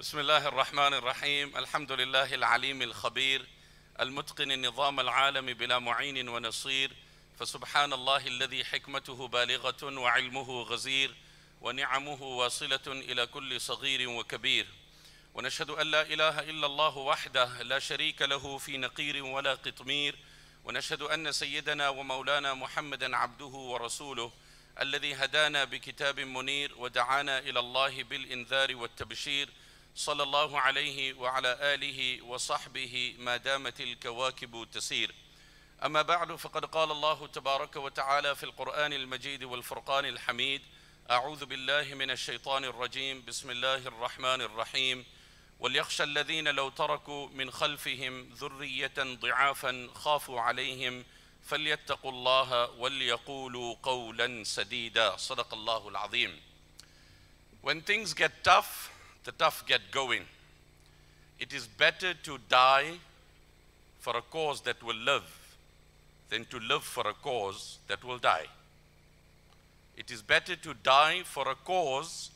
بسم الله الرحمن الرحيم الحمد لله العليم الخبير المتقن النظام العالم بلا معين ونصير فسبحان الله الذي حكمته بالغة وعلمه غزير ونعمه واصلة إلى كل صغير وكبير ونشهد أن لا إله إلا الله وحده لا شريك له في نقير ولا قطمير ونشهد أن سيدنا ومولانا محمدًا عبده ورسوله الذي هدانا بكتاب منير ودعانا إلى الله بالإنذار والتبشير صلى الله عليه وعلى آله وصحبه ما دامت الكواكب تسير أما بعد فقد قال الله تبارك وتعالى في القرآن المجيد والفرقان الحميد أعوذ بالله من الشيطان الرجيم بسم الله الرحمن الرحيم وليخشى الذين لو تركوا من خلفهم ذرية ضعافا خافوا عليهم فليتقوا الله وليقولوا قولا سديدا صدق الله العظيم When things get tough, the tough get going. It is better to die for a cause that will live than to live for a cause that will die. It is better to die for a cause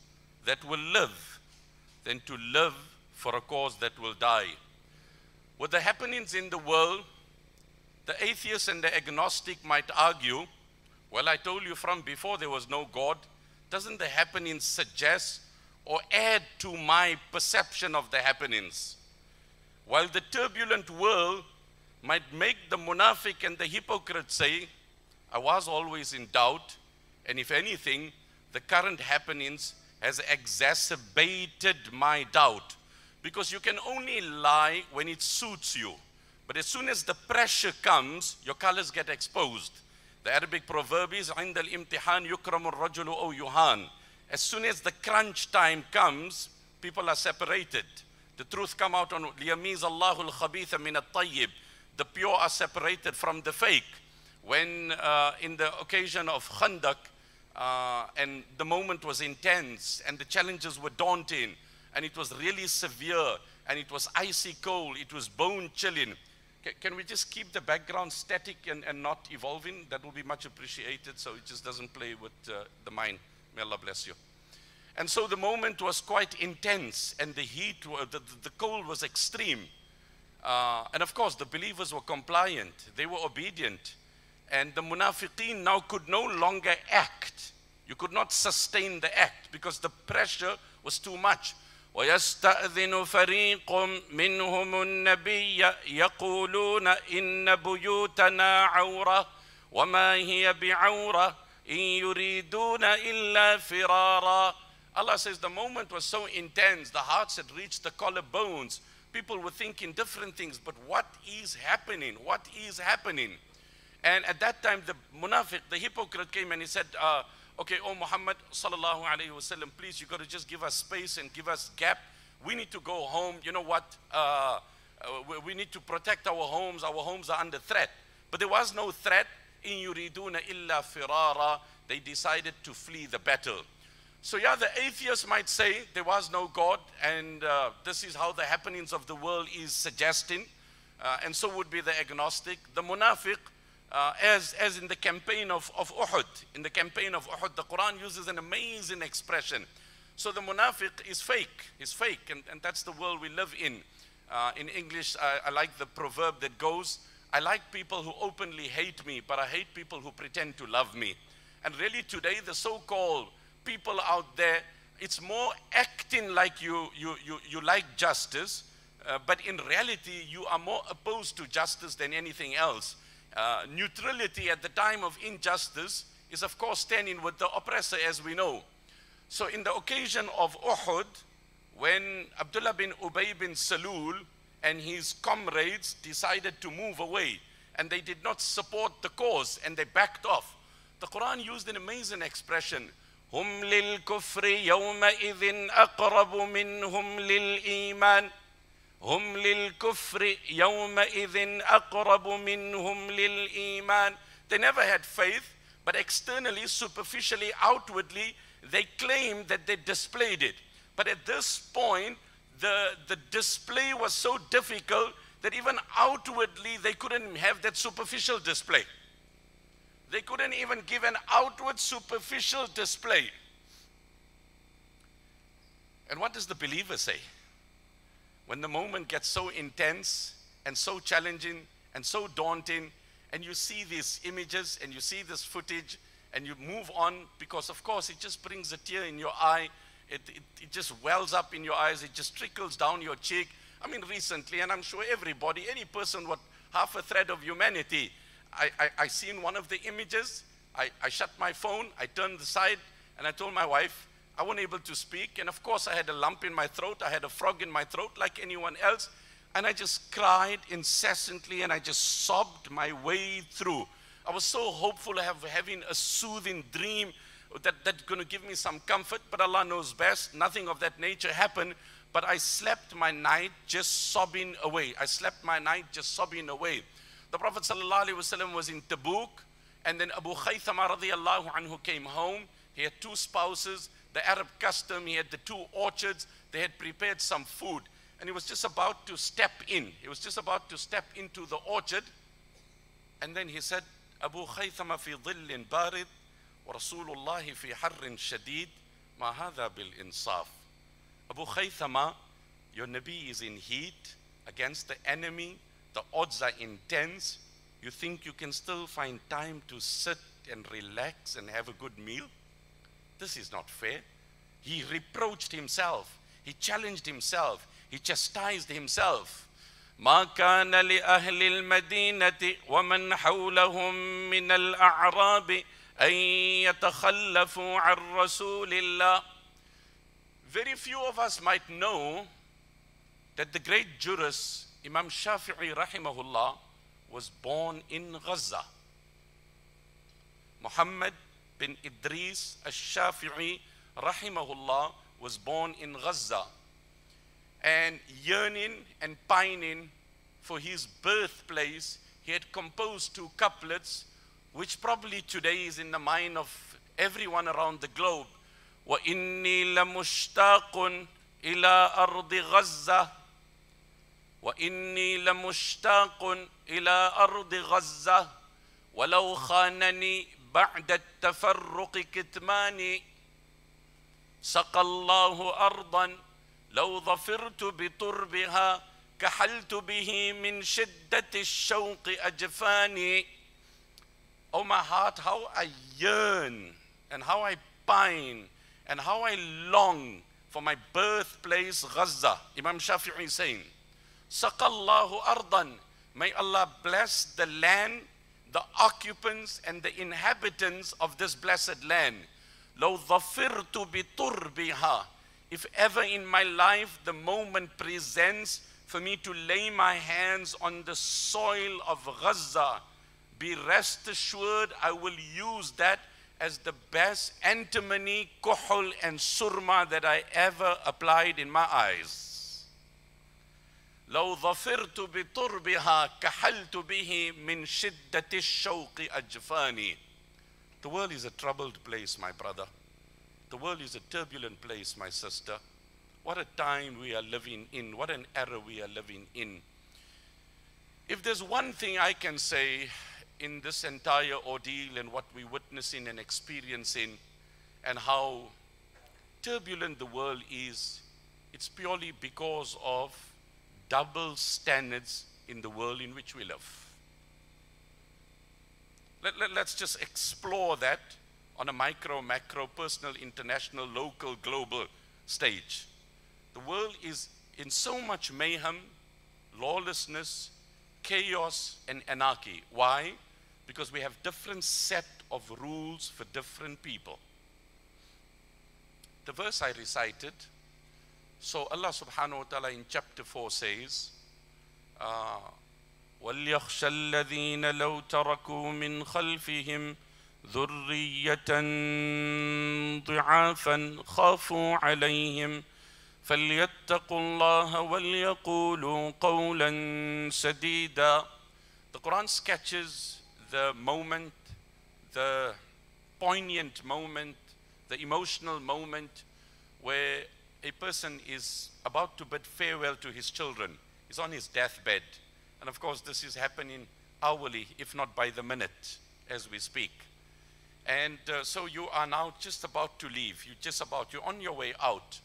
that will live than to live for a cause that will die. With the happenings in the world, the atheist and the agnostic might argue, well, I told you from before there was no God. Doesn't the happenings suggest or add to my perception of the happenings? While the turbulent world might make the munafiq and the hypocrite say, I was always in doubt, and if anything, the current happenings has exacerbated my doubt. Because you can only lie when it suits you. But as soon as the pressure comes, your colors get exposed. The Arabic proverb is, عند الامتحان يكرم الرجل أو يهان. As soon as the crunch time comes, people are separated. The truth come out on ليميز الله الخبيث من الطيب. The pure are separated from the fake. When in the occasion of Khandaq, and the moment was intense, and the challenges were daunting, and it was really severe, and it was icy cold, it was bone chilling. Can we just keep the background static and not evolving? That will be much appreciated, so it just doesn't play with the mind. May Allah bless you. And so the moment was quite intense, and the heat, the cold was extreme. And of course, the believers were compliant. They were obedient. And the munafiqeen now could no longer act. You could not sustain the act because the pressure was too much. وَيَسْتَأْذِنُ فَرِيقٌ مِّنْهُمُ النَّبِيَّ يَقُولُونَ إِنَّ بُيُوتَنَا عَوْرَةٌ وَمَا هِيَ بِعَوْرَةٍ إِن يُرِيدُونَ إِلَّا فِرَارًا Allah says the moment was so intense, the hearts had reached the collarbones. People were thinking different things, but what is happening? What is happening? And at that time, the munafiq, the hypocrite came and he said, okay, oh Muhammad sallallahu alayhi wa sallam, please, you got to just give us space and give us gap. We need to go home. You know what? We need to protect our homes. Our homes are under threat. But there was no threat. In yuriduna illa firara, they decided to flee the battle. So yeah, the atheists might say there was no God, and this is how the happenings of the world is suggesting. And so would be the agnostic. The munafiq, as in the campaign of Uhud. In the campaign of Uhud, the Quran uses an amazing expression. So the munafiq is fake. He's fake, and that's the world we live in. In English, I like the proverb that goes, I like people who openly hate me, but I hate people who pretend to love me. And really today, the so-called people out there, it's more acting like you like justice, but in reality, you are more opposed to justice than anything else. Neutrality at the time of injustice is, of course, standing with the oppressor, as we know. So in the occasion of Uhud, when Abdullah bin Ubay bin Salool and his comrades decided to move away, and they did not support the cause, and they backed off. The Quran used an amazing expression. Hum lil kufri yawma idhin aqrabu minhum lil iman. Hum lil kufri yawma idhin aqrabu minhum lil iman. They never had faith, but externally, superficially, outwardly, they claimed that they displayed it. But at this point, the display was so difficult that even outwardly they couldn't have that superficial display. They couldn't even give an outward superficial display. And what does the believer say? when the moment gets so intense and so challenging and so daunting, and you see these images and you see this footage and you move on, because of course it just brings a tear in your eye, it just wells up in your eyes, it just trickles down your cheek. I mean, recently, and I'm sure everybody, any person with half a thread of humanity, I seen one of the images, I shut my phone, I turned aside, and I told my wife, I wasn't able to speak, and of course I had a lump in my throat, I had a frog in my throat like anyone else, and I just cried incessantly, and I just sobbed my way through. I was so hopeful of having a soothing dream that's going to give me some comfort, but Allah knows best, nothing of that nature happened. But I slept my night just sobbing away. I slept my night just sobbing away. The Prophet ﷺ was in Tabuk, and then Abu Khaythama radiallahu anhu came home. He had two spouses, the Arab custom, he had the two orchards, they had prepared some food. And he was just about to step in. He was just about to step into the orchard. And then he said, Abu Khaythama fi dhillin barid, wa Rasulullahi fi harrin shadid, ma hadha bil insaf. Abu Khaythama, your Nabi is in heat against the enemy. The odds are intense. You think you can still find time to sit and relax and have a good meal? This is not fair. He reproached himself. He challenged himself. He chastised himself. ما كان لأهل المدينة ومن حولهم من الأعراب أن يتخلفوا عن رسول الله. Very few of us might know that the great jurist Imam Shafi'i rahimahullah was born in Gaza. Muhammad bin Idris al-Shafi'i rahimahullah was born in Gaza, and yearning and pining for his birthplace, he had composed two couplets which probably today is in the mind of everyone around the globe. وَإِنِّي لَمُشْتَاقٌ إِلَىٰ أَرْضِ غَزَّةٍ وَإِنِّي لَمُشْتَاقٌ إِلَىٰ أَرْضِ غَزَّةٍ وَلَوْ خَانَنِي بَعْدَ التَّفَرُّقِ كِتْمَانِي سَقَى اللَّهُ أَرْضًا لَوْ ظَفِرْتُ بِطُرْبِهَا كَحَلْتُ بِهِ مِنْ شِدَّةِ الشَّوْقِ أَجْفَانِي. Oh my heart, how I yearn and how I pine and how I long for my birthplace, Gaza. Imam Shafi'i saying, Saqallahu ardan, may Allah bless the land, the occupants and the inhabitants of this blessed land. Law dhafirtu bi turbiha. If ever in my life the moment presents for me to lay my hands on the soil of Gaza, be rest assured I will use that as the best antimony, kohol, and surma that I ever applied in my eyes. لَوْ ظَفِرْتُ بِطُرْبِهَا كَحَلْتُ بِهِ مِنْ شِدَّةِ الشَّوْقِ أَجْفَانِي. The world is a troubled place, my brother. The world is a turbulent place, my sister. What a time we are living in. What an era we are living in. If there's one thing I can say in this entire ordeal and what we're witnessing and experiencing and how turbulent the world is, it's purely because of double standards in the world in which we live. Let's just explore that on a micro, macro, personal, international, local, global stage. The world is in so much mayhem, lawlessness, chaos, and anarchy. Why? Because we have different set of rules for different people. The verse I recited, so Allah subhanahu wa ta'ala in chapter 4 says, وَلْيَخْشَ الَّذِينَ لَوْ تَرَكُوا مِنْ خَلْفِهِمْ ذُرِّيَّةً ضِعَافًا خَافُوا عَلَيْهِمْ فَلْيَتَّقُوا اللَّهَ وَلْيَقُولُوا قَوْلًا سَدِيدًا. The Quran sketches the moment, the poignant moment, the emotional moment where a person is about to bid farewell to his children. He's on his deathbed. And of course, this is happening hourly, if not by the minute, as we speak. And so you are now just about to leave. You're on your way out.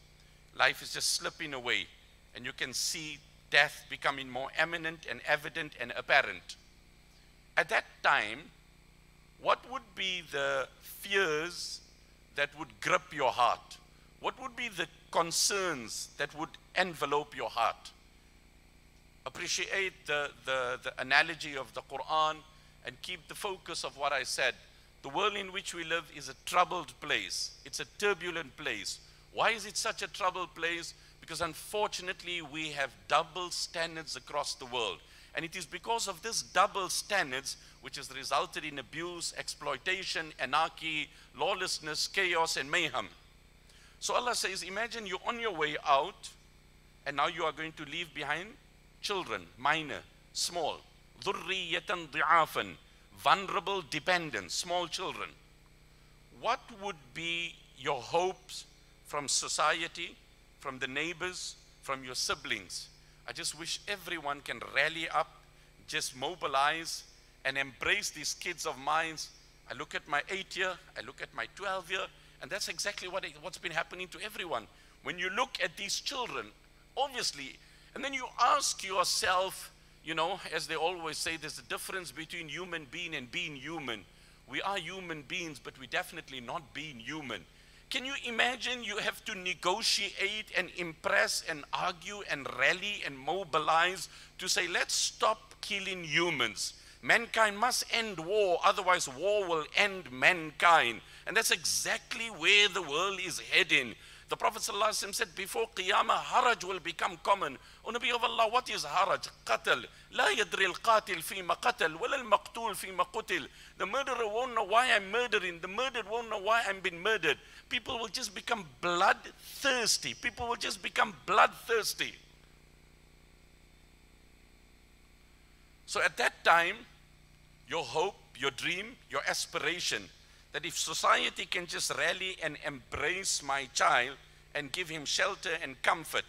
Life is just slipping away. and you can see death becoming more eminent and evident and apparent. At that time, what would be the fears that would grip your heart? What would be the concerns that would envelop your heart? Appreciate the analogy of the Quran and keep the focus of what I said. The world in which we live is a troubled place. It's a turbulent place. Why is it such a troubled place? Because unfortunately we have double standards across the world. And it is because of this double standards which has resulted in abuse, exploitation, anarchy, lawlessness, chaos, and mayhem. So Allah says, imagine you're on your way out and now you are going to leave behind children, minor, small, dhurriyatan dhi'afan, vulnerable dependents, small children. What would be your hopes from society, from the neighbors, from your siblings? I just wish everyone can rally up, just mobilize and embrace these kids of mine. I look at my 8-year, I look at my 12-year, and that's exactly what's been happening to everyone. When you look at these children, obviously, and then you ask yourself, you know, as they always say, there's a difference between human being and being human. We are human beings, but we're definitely not being human. Can you imagine you have to negotiate and impress and argue and rally and mobilize to say, let's stop killing humans. Mankind must end war, otherwise war will end mankind. And that's exactly where the world is heading. The Prophet ﷺ said, before Qiyamah, haraj will become common. O Nabi of Allah, what is haraj? Qatil. La yadri al-qatil fima qatil, wala al-maqtul fima qutil. The murderer won't know why I'm murdering. The murdered won't know why I'm being murdered. People will just become bloodthirsty. People will just become bloodthirsty. So at that time, your hope, your dream, your aspiration, that if society can just rally and embrace my child and give him shelter and comfort.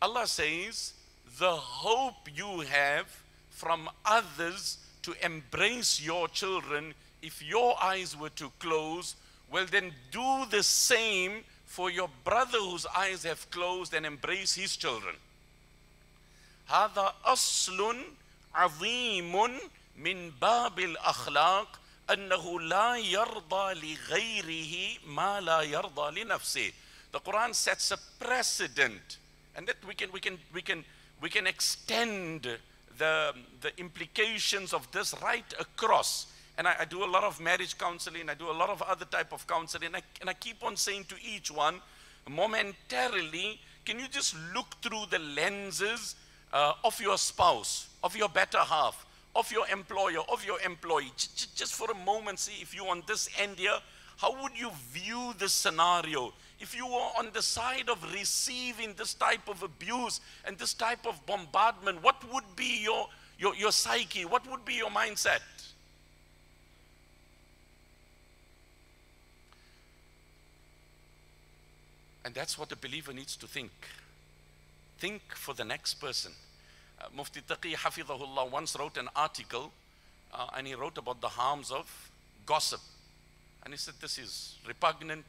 Allah says, the hope you have from others to embrace your children, if your eyes were to close, well then do the same for your brother whose eyes have closed and embrace his children. هَذَا أَصْلٌ عَظِيمٌ مِنْ بَابِ الْأَخْلَاقِ أنه لا يرضى لغيره ما لا يرضى لنفسه. The Quran sets a precedent, and that we can extend the implications of this right across. And I do a lot of marriage counseling. I do a lot of other type of counseling. And I keep on saying to each one, momentarily, can you just look through the lenses of your spouse, of your better half, of your employer, of your employee, just for a moment, see if you're on this end here, how would you view this scenario? If you were on the side of receiving this type of abuse and this type of bombardment, what would be your psyche? What would be your mindset? And that's what a believer needs to think. Think for the next person. Mufti Taqi Hafidhahullah once wrote an article and he wrote about the harms of gossip. And he said this is repugnant,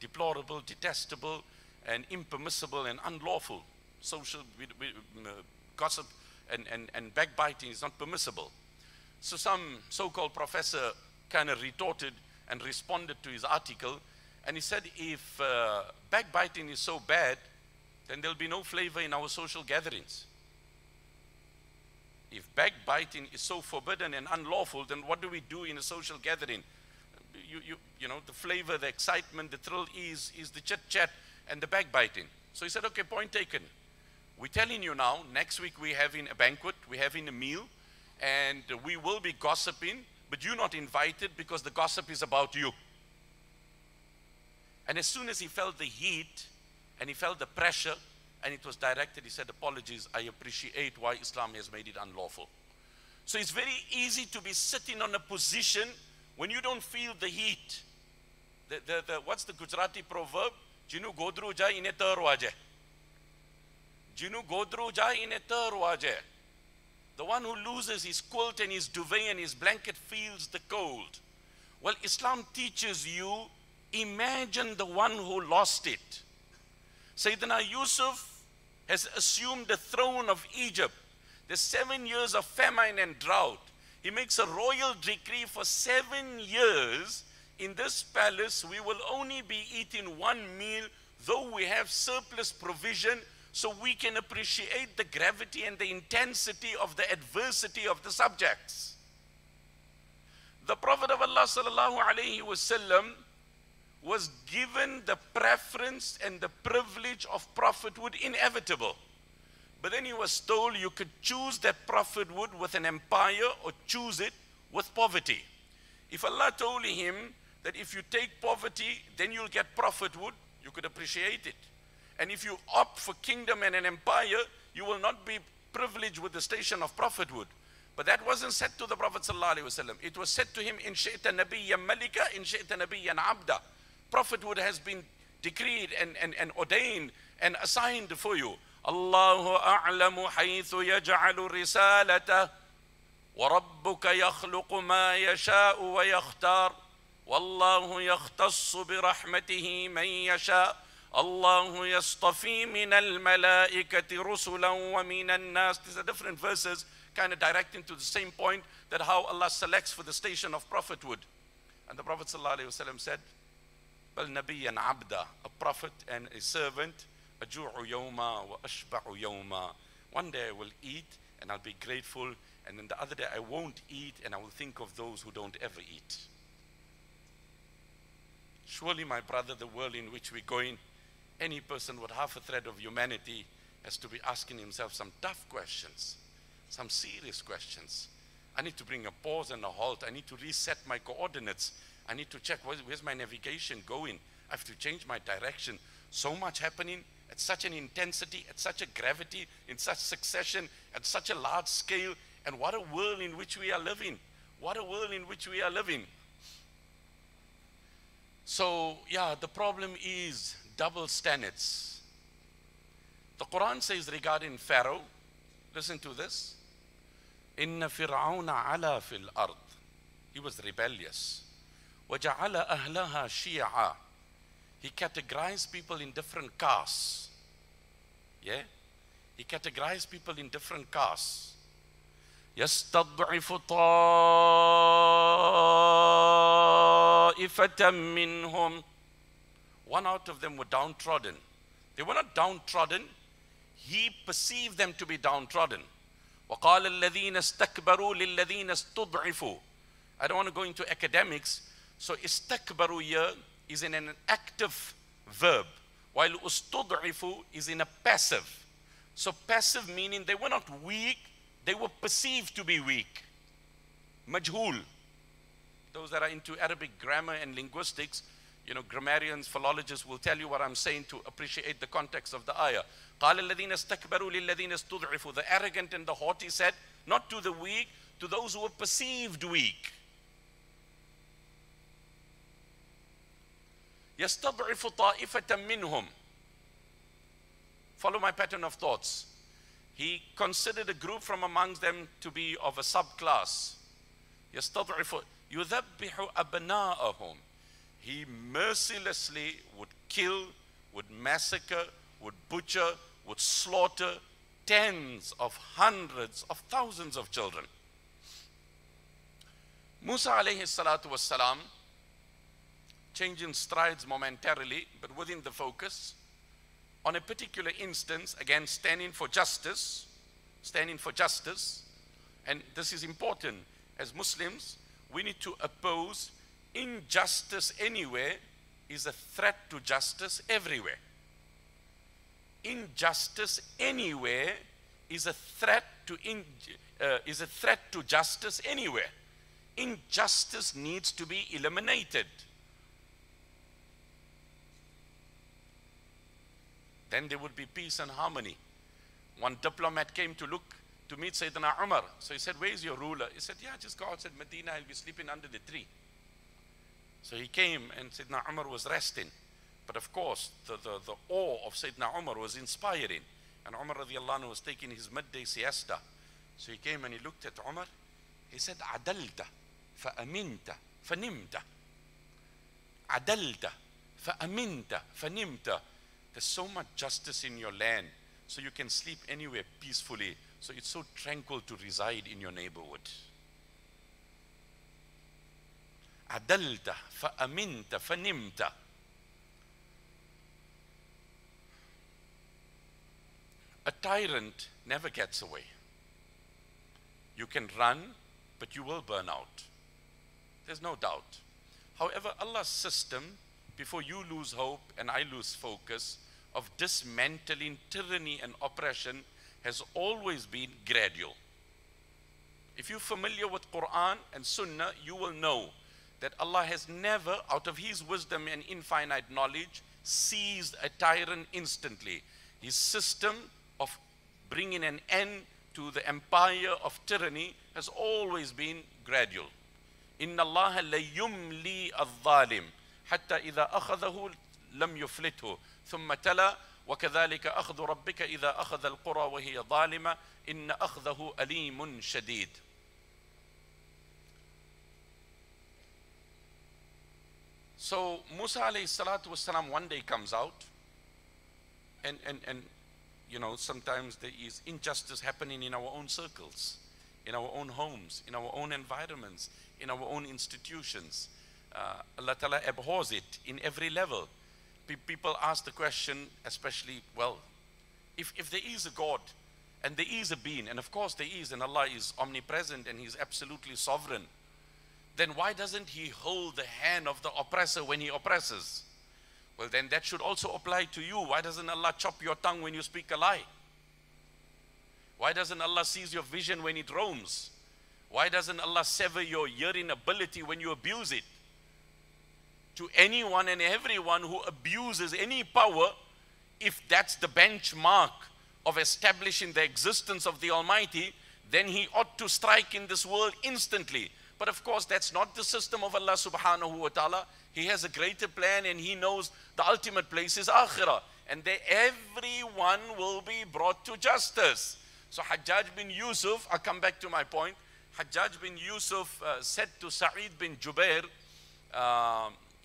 deplorable, detestable, and impermissible and unlawful. Social gossip and backbiting is not permissible. So some so-called professor kind of retorted and responded to his article. And he said if backbiting is so bad, then there'll be no flavor in our social gatherings. If backbiting is so forbidden and unlawful, then what do we do in a social gathering? You know, the flavor, the excitement, the thrill is the chit-chat and the backbiting. So he said, okay, point taken. We're telling you now, next week we're having a banquet, we're having a meal, and we will be gossiping, but you're not invited because the gossip is about you. And as soon as he felt the heat and he felt the pressure, and it was directed, he said, apologies, I appreciate why Islam has made it unlawful. So it's very easy to be sitting on a position when you don't feel the heat. What's the Gujarati proverb? Jinu godru jai ine tar waje. Jinu godru jai ine tar waje. The one who loses his quilt and his duvet and his blanket feels the cold. Well, Islam teaches you, imagine the one who lost it. Sayyidina Yusuf has assumed the throne of Egypt. There's 7 years of famine and drought. He makes a royal decree for 7 years. In this palace, we will only be eating one meal, though we have surplus provision, so we can appreciate the gravity and the intensity of the adversity of the subjects. The Prophet of Allah sallallahu alaihi wasallam was given the preference and the privilege of prophethood inevitable. But then he was told you could choose that prophethood with an empire or choose it with poverty. If Allah told him that if you take poverty, then you'll get prophethood, you could appreciate it. And if you opt for kingdom and an empire, you will not be privileged with the station of prophethood. But that wasn't said to the Prophet ﷺ. It was said to him, in shi'ta nabiyyan malika, in shi'ta nabiyyan abda. Prophethood has been decreed and ordained and assigned for you. Allahu a'lamu haythu yaj'alu risalata wa rabbuka yakhluqu ma yasha'u wa yakhtar wallahu yakhtassu bi rahmatihi man yasha' Allahu yastafi minal malaikati rusulan wa minan nas. These are different verses kind of directing to the same point, that how Allah selects for the station of prophethood. And the Prophet ﷺ said, Bal nabiyyan abda, a prophet and a servant, aju'u yawma wa ashba'u yawma. One day I will eat and I'll be grateful, and then the other day I won't eat and I will think of those who don't ever eat. Surely, my brother, the world in which we're going, any person with half a thread of humanity has to be asking himself some tough questions, some serious questions. I need to bring a pause and a halt. I need to reset my coordinates. I need to check where's my navigation going. I have to change my direction. So much happening at such an intensity, at such a gravity, in such succession, at such a large scale. And what a world in which we are living. What a world in which we are living. So, yeah, the problem is double standards. The Quran says regarding Pharaoh, listen to this. Inna fir'auna ala fil ard. He was rebellious. وَجَعَلَ أَهْلَهَا شِيَعًا. He categorized people in different castes. Yeah? He categorized people in different castes. يَسْتَضْعِفُ طَائِفَةً مِّنْهُمْ. One out of them were downtrodden. They were not downtrodden. He perceived them to be downtrodden. وَقَالَ الَّذِينَ اسْتَكْبَرُوا لِلَّذِينَ اسْتُضْعِفُوا. I don't want to go into academics. So istakbaru here is in an active verb, while ustud'ifu is in a passive. So passive meaning they were not weak, they were perceived to be weak. Majhul. Those that are into Arabic grammar and linguistics, you know, grammarians, philologists will tell you what I'm saying to appreciate the context of the ayah. قَالَ الَّذِينَ اسْتَكْبَرُوا لِلَّذِينَ اسْتُضْعِفُوا. The arrogant and the haughty said, not to the weak, to those who were perceived weak. يَسْتَضْعِفُ طَائِفَةً مِّنْهُمْ. Follow my pattern of thoughts. He considered a group from amongst them to be of a subclass. يَسْتَضْعِفُ يُذَبِّحُ أَبْنَاءَهُمْ. He mercilessly would kill, would massacre, would butcher, would slaughter tens of hundreds of thousands of children. Musa alayhi salatu wassalam, changing strides momentarily, but within the focus, on a particular instance, again, standing for justice, and this is important. As Muslims, we need to oppose injustice anywhere is a threat to justice everywhere. Injustice anywhere is a threat to justice anywhere. Injustice needs to be eliminated. Then there would be peace and harmony. One diplomat came to meet Sayyidina Umar. So he said, where is your ruler? He said, yeah, just go outside Medina, I'll be sleeping under the tree. So he came and Sayyidina Umar was resting. But of course, the awe of Sayyidina Umar was inspiring. And Umar radiallahu anhu was taking his midday siesta. So he came and he looked at Umar. He said, Adalta, fa'aminta, fanimta. Adalta, fa'aminta, fanimta. There's so much justice in your land. so you can sleep anywhere peacefully. So it's so tranquil to reside in your neighborhood. Adalta fa'aminta fanimta. A tyrant never gets away. You can run, but you will burn out. There's no doubt. However, Allah's system, before you lose hope and I lose focus, of dismantling tyranny and oppression has always been gradual. If you're familiar with Quran and Sunnah, you will know that Allah has never, out of His wisdom and infinite knowledge, seized a tyrant instantly. His system of bringing an end to the empire of tyranny has always been gradual. إِنَّ اللَّهَ لَيُمْلِي الظَّالِمِ حَتَّى إِذَا أَخَذَهُ لَمْ يُفْلِتْهُ ثُمَّ تَلَى وَكَذَلِكَ أَخْذُ رَبِّكَ إِذَا أَخَذَ الْقُرَى وَهِيَ ظَالِمَةٌ إِنَّ أَخْذَهُ أَلِيمٌ شَدِيدٌ. So Musa ﷺ one day comes out, and you know, sometimes there is injustice happening in our own circles, in our own homes, in our own environments, in our own institutions. Allah Ta'ala abhors it in every level. People ask the question, especially, well, if there is a God and there is a being, and of course there is, and Allah is omnipresent and He's absolutely sovereign, then why doesn't He hold the hand of the oppressor when He oppresses? Well, then that should also apply to you. Why doesn't Allah chop your tongue when you speak a lie? Why doesn't Allah seize your vision when it roams? Why doesn't Allah sever your hearing ability when you abuse it? To anyone and everyone who abuses any power, if that's the benchmark of establishing the existence of the Almighty, then He ought to strike in this world instantly. But of course, that's not the system of Allah subhanahu wa ta'ala. He has a greater plan, and He knows the ultimate place is Akhirah. And there everyone will be brought to justice. So Hajjaj bin Yusuf, I'll come back to my point. Hajjaj bin Yusuf said to Sa'id bin Jubair,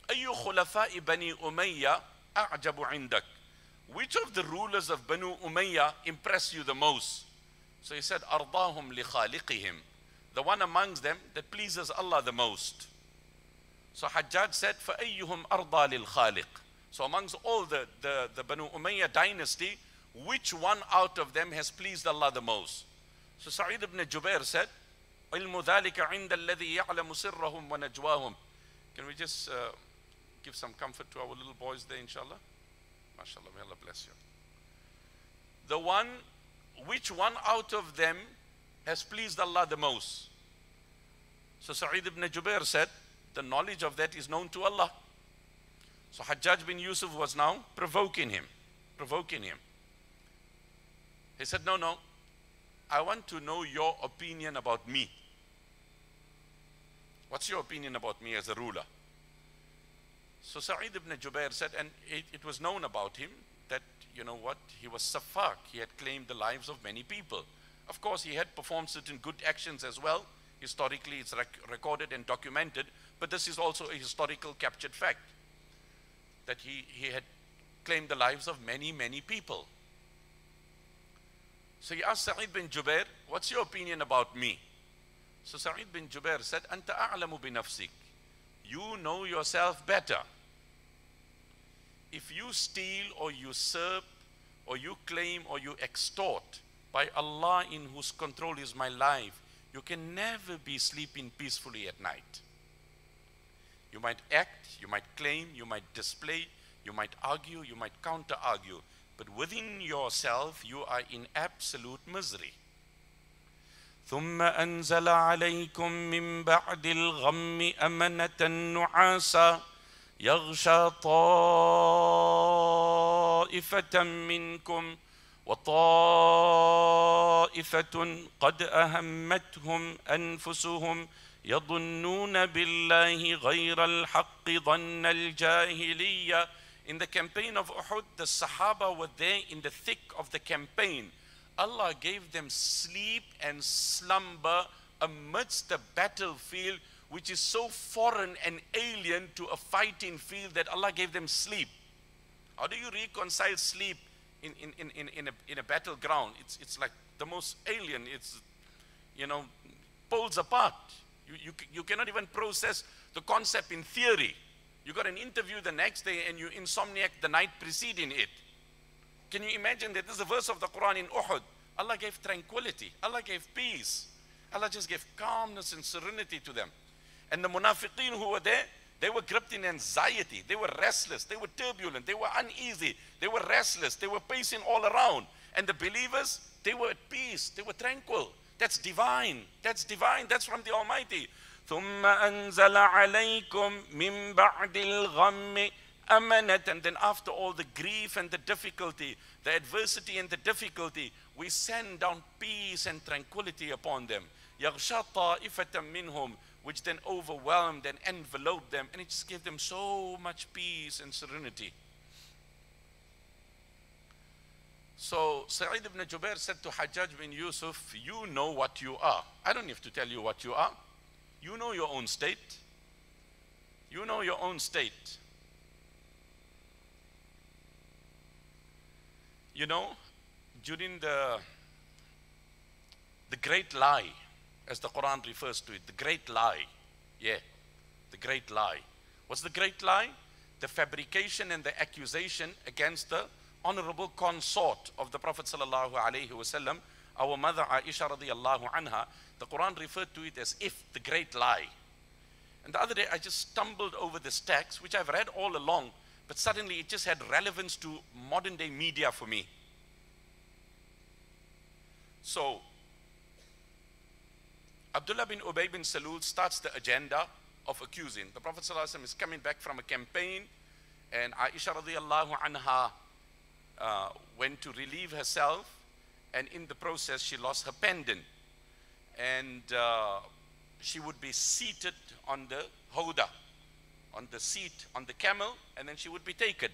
أَيُّ خُلَفَاءِ بَنِي أُمَيَّةَ أَعْجَبُ عِنْدَكَ. Which of the rulers of Banu Umayyah impress you the most? So he said, أَرْضَاهُمْ لِخَالِقِهِمْ. The one amongst them that pleases Allah the most. So Hajjaj said, فَأَيُّهُمْ أَرْضَى لِلْخَالِقِ. So amongst all the Banu Umayyah dynasty, which one out of them has pleased Allah the most? So Sa'id ibn Jubair said, عِلْمُ ذَلِكَ عِنْدَ الَّذِي يَعْلَمُ سِرَّهُمْ وَنَجْوَاهُمْ. Can we just give some comfort to our little boys there, inshallah? MashaAllah, may Allah bless you. The one, which one out of them has pleased Allah the most? So Sa'id ibn Jubair said, the knowledge of that is known to Allah. So Hajjaj bin Yusuf was now provoking him. He said, no, I want to know your opinion about me. What's your opinion about me as a ruler? So Sa'id ibn Jubair said, and it was known about him that, you know what, he was Safak. He had claimed the lives of many people. Of course, he had performed certain good actions as well. Historically, it's recorded and documented, but this is also a historical captured fact, that he had claimed the lives of many, many people. So he asked Sa'id bin Jubair, what's your opinion about me? So Sa'id bin Jubair said, Anta a'lamu bi nafsik. You know yourself better. If you steal or usurp or you claim or you extort, by Allah in whose control is my life, you can never be sleeping peacefully at night. You might act, you might claim, you might display, you might argue, you might counter-argue, but within yourself you are in absolute misery. ثُمَّ أَنزَلَ عَلَيْكُمْ مِنْ بَعْدِ الْغَمِّ أَمَنَةً نُعَاسًا يَغْشَى طَائِفَةً مِنْكُمْ وطائفة قد أهمتهم أنفسهم يظنون بالله غير الحق ظن الجاهلية. In the campaign of Uhud, the Sahaba were there in the thick of the campaign. Allah gave them sleep and slumber amidst the battlefield, which is so foreign and alien to a fighting field that Allah gave them sleep. How do you reconcile sleep in a battleground. It's like the most alien. It's, you know, poles apart. You cannot even process the concept in theory. You got an interview the next day and you insomniac the night preceding it. Can you imagine that? This is a verse of the Quran in Uhud. Allah gave tranquility. Allah gave peace. Allah just gave calmness and serenity to them. And the munafiqeen who were there, they were gripped in anxiety. They were restless. They were turbulent. They were uneasy. They were restless. They were pacing all around. And the believers, they were at peace. They were tranquil. That's divine. That's divine. That's from the Almighty. ثُمَّ أَنزَلَ عَلَيْكُمْ مِنْ بَعْدِ الْغَمِّ أَمَنَةً. And then after all the grief and the difficulty, the adversity and the difficulty, we send down peace and tranquility upon them. يَغْشَى طَائِفَةً مِّنْهُمْ, which then overwhelmed and enveloped them, and it just gave them so much peace and serenity. So Sa'id ibn Jubair said to Hajjaj bin Yusuf, you know what you are. I don't have to tell you what you are. You know your own state. You know your own state. You know, during the great lie, as the Quran refers to it, the great lie. Yeah, the great lie. What's the great lie? The fabrication and the accusation against the honorable consort of the Prophet sallallahu alaihi wasallam, our mother Aisha radiyallahu anha. The Quran referred to it as if the great lie. And the other day I just stumbled over this text, which I've read all along, but suddenly it just had relevance to modern day media for me. So Abdullah bin Ubay bin Salool starts the agenda of accusing. The Prophet ﷺ is coming back from a campaign, and Aisha radiallahu anha went to relieve herself, and in the process she lost her pendant. And she would be seated on the hawda, on the seat, on the camel, and then she would be taken.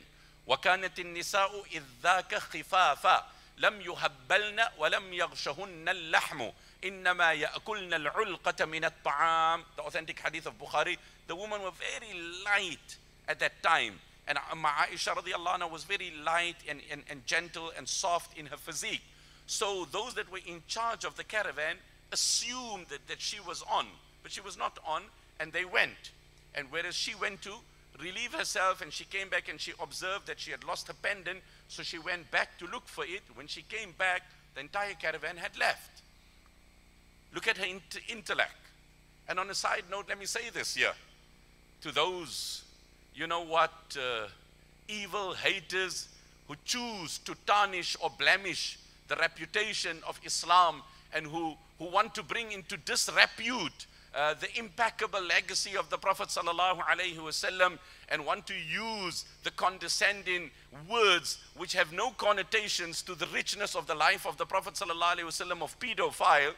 وَكَانَتِ النِّسَاءُ إِذْ ذَاكَ خِفَافًا لَمْ يُهَبَّلْنَ وَلَمْ يَغْشَهُنَّ اللَّحْمُ إِنَّمَا يَأْكُلْنَ الْعُلْقَةَ مِنَ الطَّعَامِ. The authentic hadith of Bukhari. The women were very light at that time. And Aisha radiallahu anha was very light and gentle and soft in her physique. So those that were in charge of the caravan assumed that she was on, but she was not on, and they went. And whereas she went to relieve herself, and she came back and she observed that she had lost her pendant, so she went back to look for it. When she came back, the entire caravan had left. Look at her intellect. And on a side note, let me say this here to those, you know what, evil haters who choose to tarnish or blemish the reputation of Islam, and who want to bring into disrepute the impeccable legacy of the Prophet sallallahu alaihi wasallam, and want to use the condescending words which have no connotations to the richness of the life of the Prophet sallallahu alaihi wasallam of pedophile.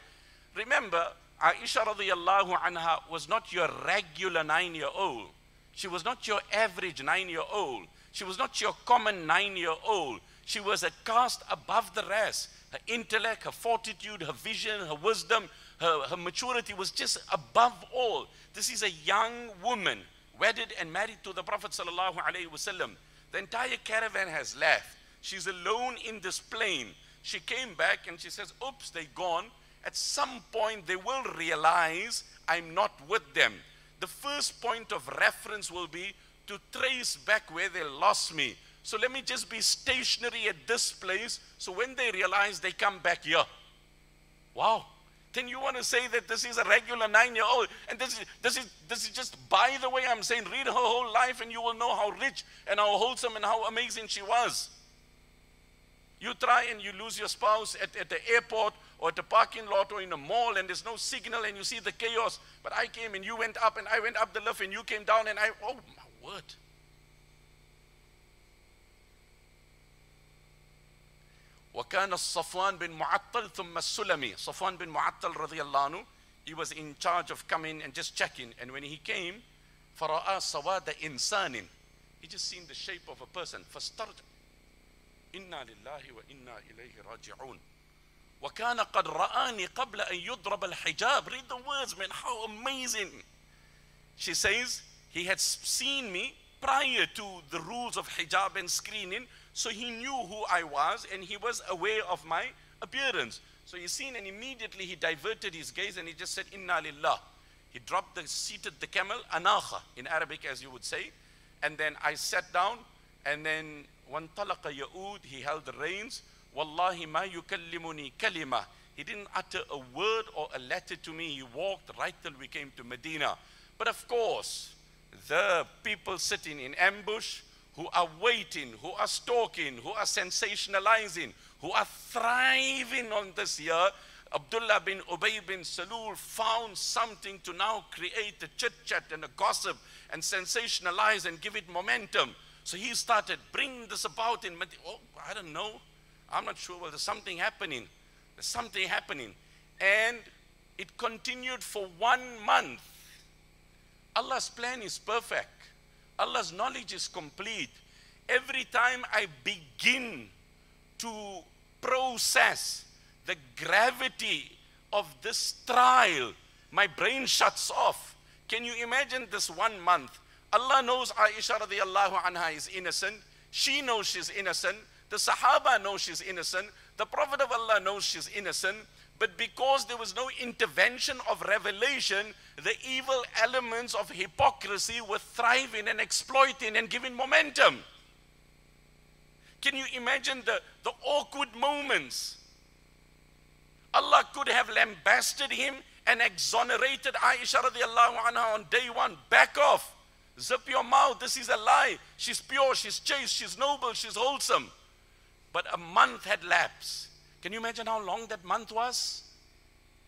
Remember, Aisha radiyallahu anha was not your regular 9-year-old. She was not your average 9-year-old. She was not your common 9-year-old. She was a caste above the rest. Her intellect, her fortitude, her vision, her wisdom, her maturity was just above all. This is a young woman, wedded and married to the Prophet sallallahu alaihi wasallam. The entire caravan has left. She's alone in this plain. She came back and she says, oops, they're gone. At some point, they will realize I'm not with them. The first point of reference will be to trace back where they lost me. So let me just be stationary at this place, so when they realize, they come back here. Wow. Then you want to say that this is a regular 9-year-old, and this is just, by the way, I'm saying, read her whole life and you will know how rich and how wholesome and how amazing she was. You try and you lose your spouse at the airport or at a parking lot or in a mall, and there's no signal and you see the chaos. But I came and you went up, and I went up the lift and you came down, and oh my word. وَكَانَ الصَّفْوَانِ بِن مُعَطَّلِ ثُمَّ السُّلَمِ. Safwan bin Mu'attal radiyallahu anhu, he was in charge of coming and just checking. And when he came, فَرَآ سَوَادَ إِنسَانٍ, he just seen the shape of a person. فَاسْتَرْجَ إِنَّا لِلَّهِ وَإِنَّا إِلَيْهِ رَاجِعُونَ وَكَانَ قَدْ رَآنِي قَبْلَ أَنْ يُضْرَبَ الْحِجَابِ. Read the words, man, how amazing. She says, he had seen me prior to the rules of hijab and screening, So he knew who I was and he was aware of my appearance. So he seen, and immediately he diverted his gaze and he just said, Inna lillah. He dropped the, seated the camel, anaha, in Arabic as you would say. And then I sat down and then, وَانْطَلَقَ يَعُودُ, he held the reins. Wallahi ma yukallimuni kalima. He didn't utter a word or a letter to me. He walked right till we came to Medina. But of course, the people sitting in ambush, who are waiting, who are stalking, who are sensationalizing, who are thriving on this year, Abdullah bin Ubay bin Salool found something to now create a chit-chat and a gossip and sensationalize and give it momentum. So he started bringing this about in Medina. Oh, I don't know. I'm not sure. Well, there's something happening. There's something happening. And it continued for 1 month. Allah's plan is perfect. Allah's knowledge is complete. Every time I begin to process the gravity of this trial, my brain shuts off. Can you imagine this 1 month? Allah knows Aisha radiallahu anha is innocent. She knows she's innocent. The Sahaba knows she's innocent. The Prophet of Allah knows she's innocent. But because there was no intervention of revelation, the evil elements of hypocrisy were thriving and exploiting and giving momentum. Can you imagine the awkward moments? Allah could have lambasted him and exonerated Aisha radiallahu anha on day one. Back off. Zip your mouth. This is a lie. She's pure. She's chaste. She's noble. She's wholesome. But a month had lapsed. Can you imagine how long that month was?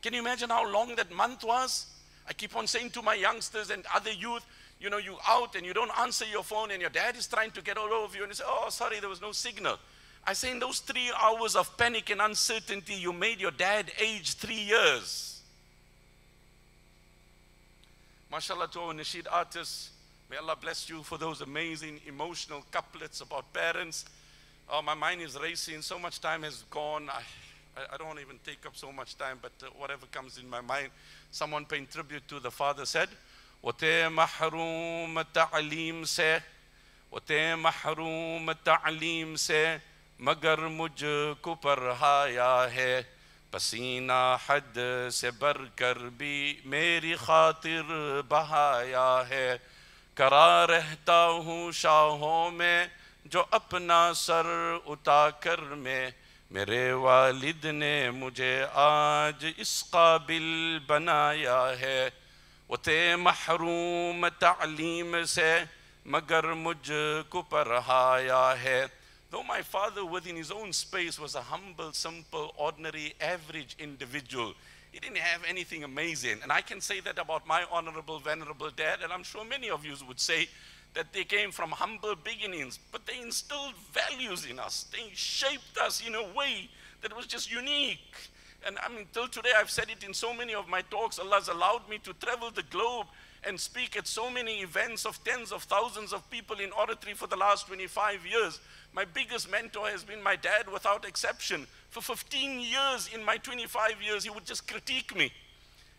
Can you imagine how long that month was? I keep on saying to my youngsters and other youth, you know, you out and you don't answer your phone and your dad is trying to get all over you and you say, oh, sorry, there was no signal. I say in those 3 hours of panic and uncertainty, you made your dad age 3 years. Mashallah to our nasheed artists, may Allah bless you for those amazing emotional couplets about parents. Oh, my mind is racing. So much time has gone. I don't want to even take up so much time, but whatever comes in my mind. Someone paying tribute to the father said, وَتَيْ مَحْرُومَ تَعْلِيم سَي وَتَيْ مَحْرُومَ تَعْلِيم سَي مَگر مجھ کو پرہایا ہے پسینہ حد سے بر کر بھی میری خاطر بہایا ہے کرا رہتا ہوں شاہوں میں جو اپنا سر اٹھا کر میں میرے والد نے مجھے آج اس قابل بنایا ہے وَتَيْ مَحْرُومَ تَعْلِيم سے مگر مجھ کو پرہایا ہے. Though my father within his own space was a humble, simple, ordinary, average individual, he didn't have anything amazing. And I can say that about my honorable, venerable dad, and I'm sure many of you would say that they came from humble beginnings, but they instilled values in us. They shaped us in a way that was just unique. And I mean, till today, I've said it in so many of my talks. Allah has allowed me to travel the globe and speak at so many events of tens of thousands of people in oratory for the last 25 years. My biggest mentor has been my dad without exception. For 15 years in my 25 years, he would just critique me.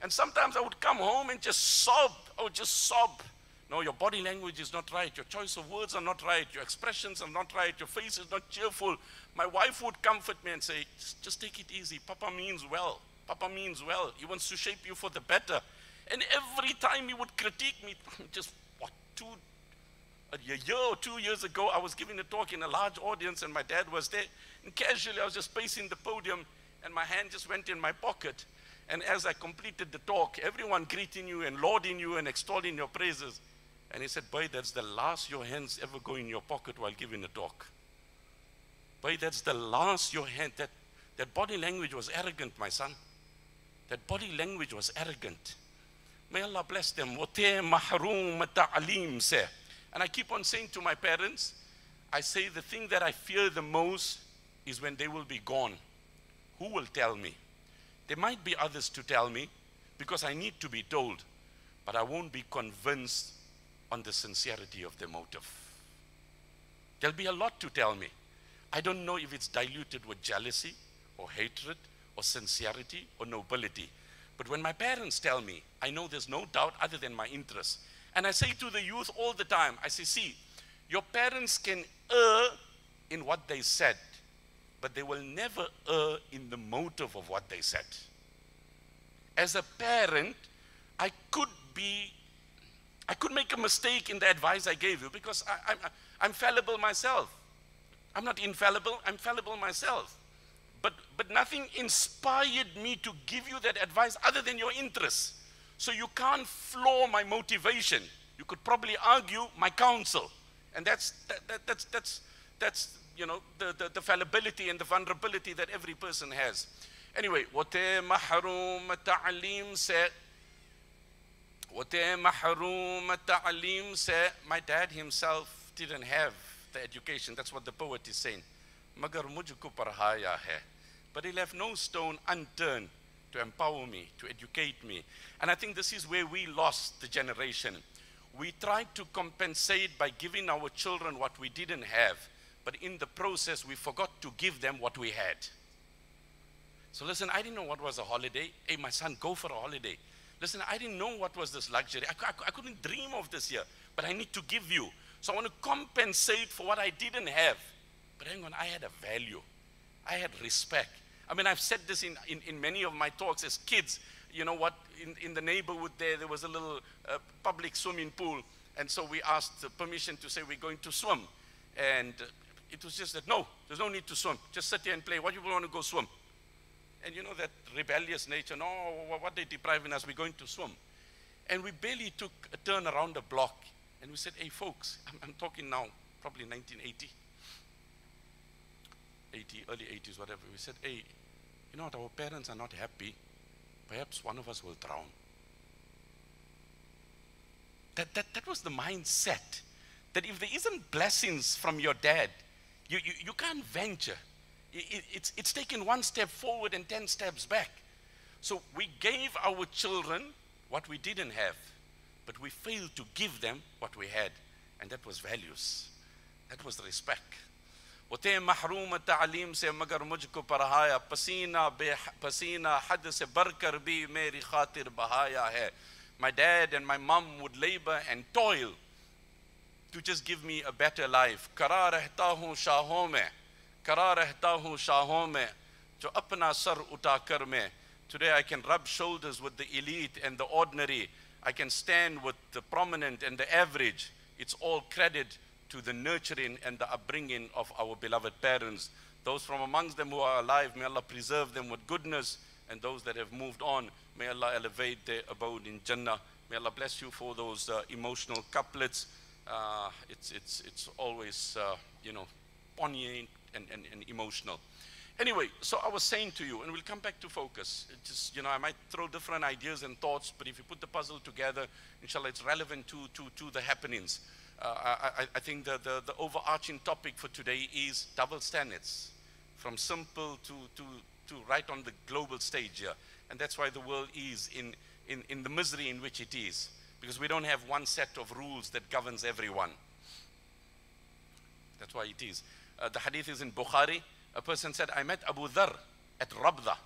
And sometimes I would come home and just sob. I would just sob. No, your body language is not right. Your choice of words are not right. Your expressions are not right. Your face is not cheerful. My wife would comfort me and say, just take it easy. Papa means well. Papa means well. He wants to shape you for the better. And every time he would critique me, just what, a year or 2 years ago, I was giving a talk in a large audience and my dad was there. And casually, I was just pacing the podium and my hand just went in my pocket. And as I completed the talk, everyone greeting you and lauding you and extolling your praises. And he said, boy, that's the last your hands ever go in your pocket while giving a talk. Boy, that's the last your hand. That body language was arrogant, my son. That body language was arrogant. May Allah bless them. And I keep on saying to my parents, I say the thing that I fear the most is when they will be gone. Who will tell me? There might be others to tell me because I need to be told, but I won't be convinced on the sincerity of their motive. There'll be a lot to tell me. I don't know if it's diluted with jealousy or hatred or sincerity or nobility. But when my parents tell me, I know there's no doubt other than my interest. And I say to the youth all the time, I say, see, your parents can err in what they said, but they will never err in the motive of what they said. As a parent, I could make a mistake in the advice I gave you, because I'm fallible myself. I'm not infallible, I'm fallible myself. But nothing inspired me to give you that advice other than your interests. So you can't flaw my motivation. You could probably argue my counsel. And that's you know, the fallibility and the vulnerability that every person has. Anyway, Wate mahroom ta'aleem se, my dad himself didn't have the education. That's what the poet is saying. Magar mujhko parhaya hai. But he left no stone unturned to empower me, to educate me. And I think this is where we lost the generation. We tried to compensate by giving our children what we didn't have, but in the process, we forgot to give them what we had. So listen, I didn't know what was a holiday. Hey, my son, go for a holiday. Listen, I didn't know what was this luxury. I couldn't dream of this year, but I need to give you. So I want to compensate for what I didn't have. But hang on, I had a value. I had respect. I mean, I've said this in many of my talks as kids. You know what, in the neighborhood there was a little public swimming pool. And so we asked permission to say we're going to swim. And it was just that, no, there's no need to swim. Just sit here and play. Why do you want to go swim? And you know that rebellious nature, no, what they're depriving us, we're going to swim. And we barely took a turn around the block. And we said, hey, folks, I'm talking now, probably 1980. 80, early 80s, whatever. We said, hey, you know what, our parents are not happy. Perhaps one of us will drown. That was the mindset. That if there isn't blessings from your dad, you can't venture. It's taken one step forward and 10 steps back. So we gave our children what we didn't have, but we failed to give them what we had. And that was values. That was respect. My dad and my mom would labor and toil to just give me a better life. Today I can rub shoulders with the elite and the ordinary. I can stand with the prominent and the average. It's all credit to the nurturing and the upbringing of our beloved parents. Those from amongst them who are alive, may Allah preserve them with goodness. And those that have moved on, may Allah elevate their abode in Jannah. May Allah bless you for those emotional couplets. It's always, you know, poignant and emotional. Anyway, so I was saying to you, and we'll come back to focus. It just, you know, I might throw different ideas and thoughts, but if you put the puzzle together, inshallah, it's relevant to the happenings. I think the overarching topic for today is double standards, from simple to right on the global stage here. And that's why the world is in the misery in which it is, because we don't have one set of rules that governs everyone. That's why it is. The hadith is in Bukhari. A person said, I met Abu Dharr at Rabda.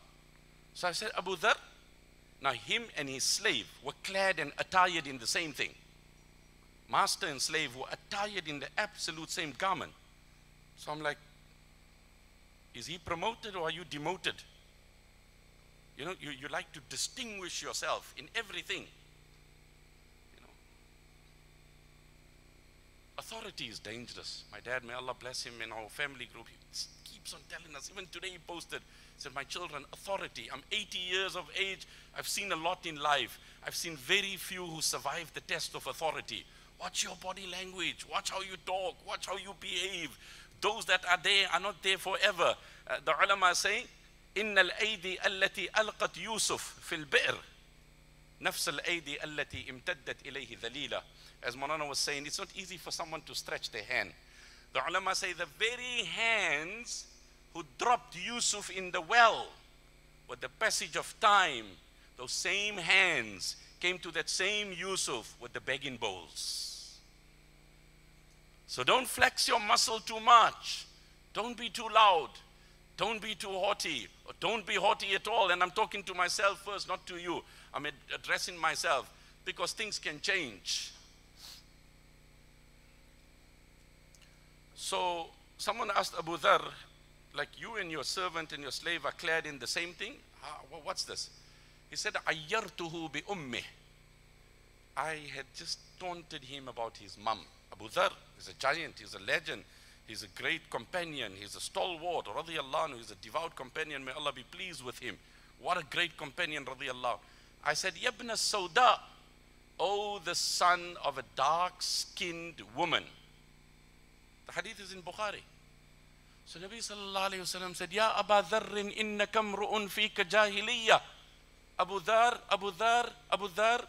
So I said, Abu Dharr? Now him and his slave were clad and attired in the same thing. Master and slave were attired in the absolute same garment. So I'm like, is he promoted or are you demoted? You know, you like to distinguish yourself in everything. You know, authority is dangerous. My dad, may Allah bless him, in our family group, he keeps on telling us. Even today he posted, said, my children, authority. I'm 80 years of age. I've seen a lot in life. I've seen very few who survive the test of authority. Watch your body language. Watch how you talk. Watch how you behave. Those that are there are not there forever. The ulama say, "Inna al-aidi allati alqat Yusuf fil bi'r, nafs al-aidi allati imtaddat ilayhi dhalila." As Maulana was saying, it's not easy for someone to stretch their hand. The ulama say the very hands who dropped Yusuf in the well, with the passage of time, those same hands came to that same Yusuf with the begging bowls. So don't flex your muscle too much. Don't be too loud. Don't be too haughty. Or don't be haughty at all. And I'm talking to myself first, not to you. I'm addressing myself, because things can change. So Someone asked Abu Dharr, like, you and your servant and your slave are clad in the same thing? What's this? He said, Ayyartuhu bi ummi. I had just taunted him about his mum. Abu Dharr is a giant, he's a legend, he's a great companion, he's a stalwart, radiyallahu anhu, he's a devout companion, may Allah be pleased with him. What a great companion, radiyallahu. I said, Yabna Sauda, oh, the son of a dark-skinned woman. The hadith is in Bukhari. So Nabi sallallahu alayhi wa sallam said, Ya Aba Dharrin innaka mru'un fika jahiliya. Abu Dharr, Abu Dharr, Abu Dharr,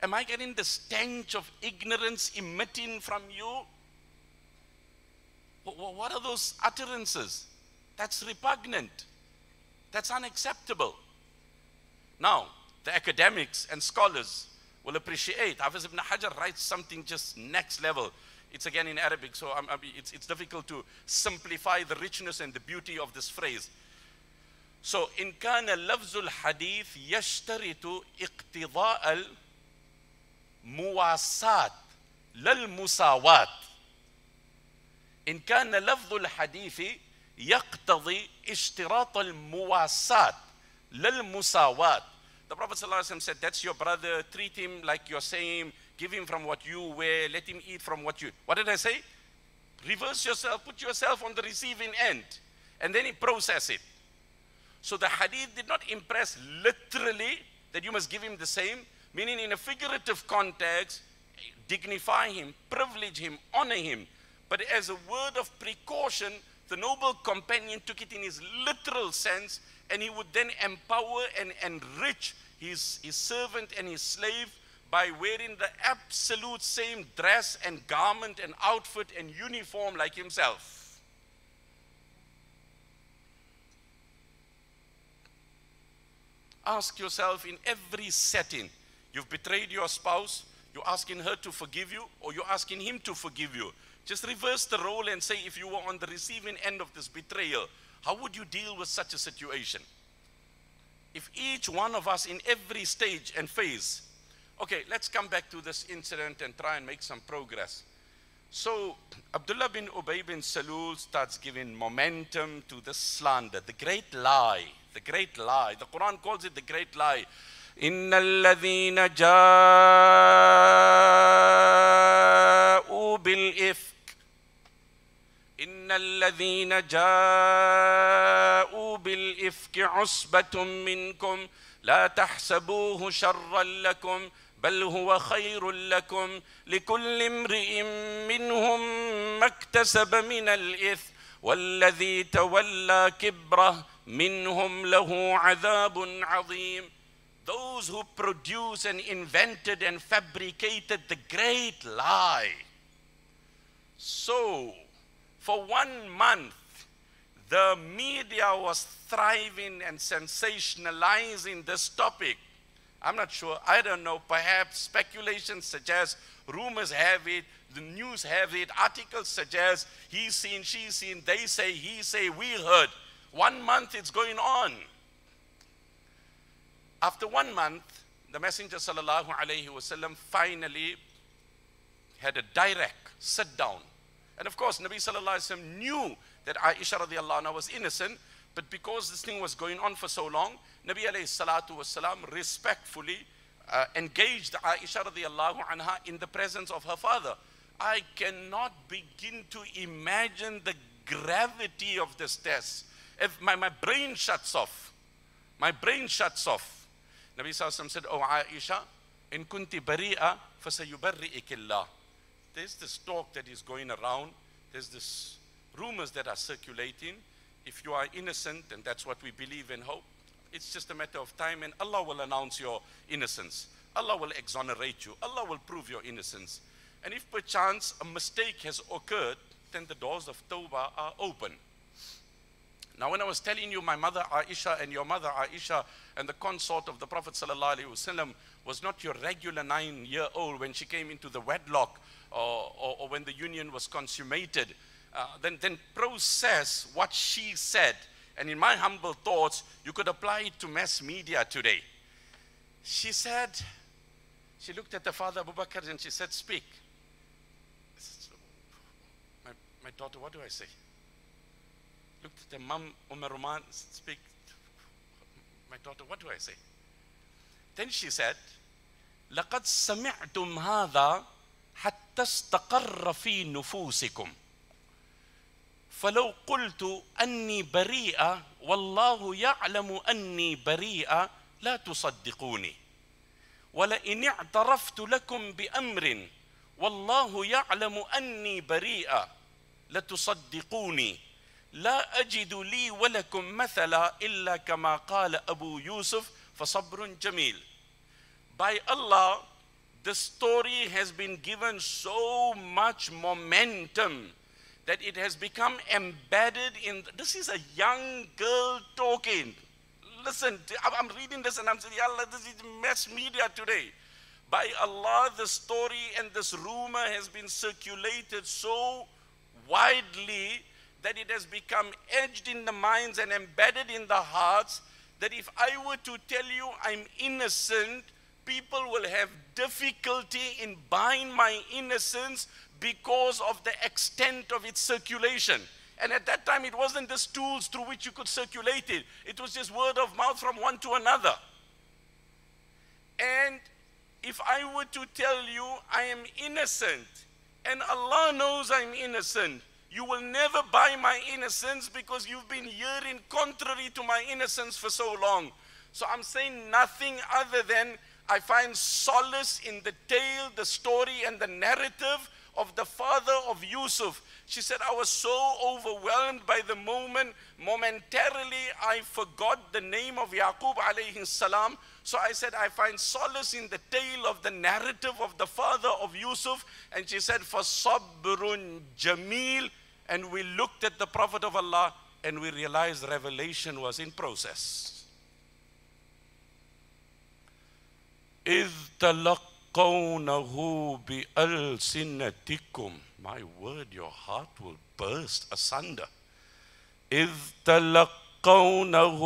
am I getting the stench of ignorance emitting from you? What are those utterances? That's repugnant. That's unacceptable. Now, the academics and scholars will appreciate. Hafiz ibn Hajar writes something just next level. It's again in Arabic, so it's difficult to simplify the richness and the beauty of this phrase. So, in kana lafzul hadith yashtaritu iqtida al muwasat lal musawat. In kana lafzul hadithi yaqtadi ishtirat al muwasat lal musawat. The Prophet ﷺ said, that's your brother, treat him like you're same, give him from what you wear, let him eat from what you... What did I say? Reverse yourself, put yourself on the receiving end. And then he process it. So the hadith did not impress literally that you must give him the same, meaning in a figurative context, dignify him, privilege him, honor him. But as a word of precaution, the noble companion took it in his literal sense, and he would then empower and enrich his servant and his slave by wearing the absolute same dress and garment and outfit and uniform like himself. Ask yourself in every setting, you've betrayed your spouse, you're asking her to forgive you, or you're asking him to forgive you. Just reverse the role and say, if you were on the receiving end of this betrayal, how would you deal with such a situation? If each one of us in every stage and phase, okay, let's come back to this incident and try and make some progress. So Abdullah bin Ubay bin Salool starts giving momentum to the slander, the great lie, the great lie. The Quran calls it the great lie. Inna alladhina ja'u bil ifk. إن الذين جاءوا بالإفك عصبة منكم لا تحسبوه شرا لكم بل هو خير لكم لكل امرئ منهم ما اكتسب من الإثم والذي تولى كبره منهم له عذاب عظيم. Those who produced and invented and fabricated the great lie. So for 1 month, the media was thriving and sensationalizing this topic. I'm not sure, I don't know, perhaps speculation suggests, rumors have it, the news have it, articles suggest, he's seen, she's seen, they say, he say, we heard. 1 month it's going on. After 1 month, the Messenger sallallahu alayhi wasallam finally had a direct sit down. And of course, Nabi sallallahu alayhi wa sallam knew that Aisha radiallahu anha was innocent, but because this thing was going on for so long, Nabi alayhi salatu wasalam respectfully engaged Aisha radiallahu anha in the presence of her father. I cannot begin to imagine the gravity of this test. If my brain shuts off. My brain shuts off. Nabi sallallahu alayhi wa sallam said, oh Aisha, in kunti bari'a fasayubarri'ikillah. There's this talk that is going around. There's this rumors that are circulating. If you are innocent, and that's what we believe and hope, it's just a matter of time, and Allah will announce your innocence. Allah will exonerate you. Allah will prove your innocence. And if perchance a mistake has occurred, then the doors of Tawbah are open. Now, when I was telling you my mother Aisha and your mother Aisha and the consort of the Prophet sallallahu alaihi wasallam was not your regular 9-year-old when she came into the wedlock, or when the union was consummated, then process what she said. And in my humble thoughts, you could apply it to mass media today. She said, she looked at the father Abu Bakr and she said, speak. I said, my daughter, what do I say? looked at the mum, Umar Roman, speak to my daughter, what do I say? Then she said, لَقَدْ سَمِعْتُمْ هَذَا حَتَّى اسْتَقَرَّ فِي نُفُوسِكُمْ فَلَوْ قُلْتُ أَنِّي بَرِيئَةٌ وَاللَّهُ يَعْلَمُ أَنِّي بَرِيئَةٌ لَا تُصَدِّقُونِي وَلَئِنِ اعْتَرَفْتُ لَكُمْ بِأَمْرٍ وَاللَّهُ يَعْلَمُ أَنِّي بَرِيئَةٌ لَتُصَدِّقُونِي لَا أَجِدُ لِي وَلَكُمْ مَثَلًا إِلَّا كَمَا قَالَ أَبُو يُوسُفَ فَصَبْرٌ جَمِيلٌ. By Allah, the story has been given so much momentum that it has become embedded in, this is a young girl talking. Listen, I'm reading this and I'm saying, Allah, this is mass media today. By Allah, the story and this rumor has been circulated so widely that it has become edged in the minds and embedded in the hearts that if I were to tell you I'm innocent, people will have difficulty in buying my innocence because of the extent of its circulation. And at that time, it wasn't just tools through which you could circulate it. It was just word of mouth from one to another. And if I were to tell you I am innocent, and Allah knows I'm innocent, you will never buy my innocence because you've been hearing contrary to my innocence for so long. So I'm saying nothing other than I find solace in the tale, the story, and the narrative of the father of Yusuf. She said, I was so overwhelmed by the moment, momentarily I forgot the name of Yaqub alayhi salam. So I said, I find solace in the tale of the narrative of the father of Yusuf. And she said, for sabrun jameel. And we looked at the Prophet of Allah and we realized revelation was in process. إِذْ تَلَقَّوْنَهُ بِأَلْسِنَتِكُمْ. My word, your heart will burst asunder. إِذْ تَلَقَّوْنَهُ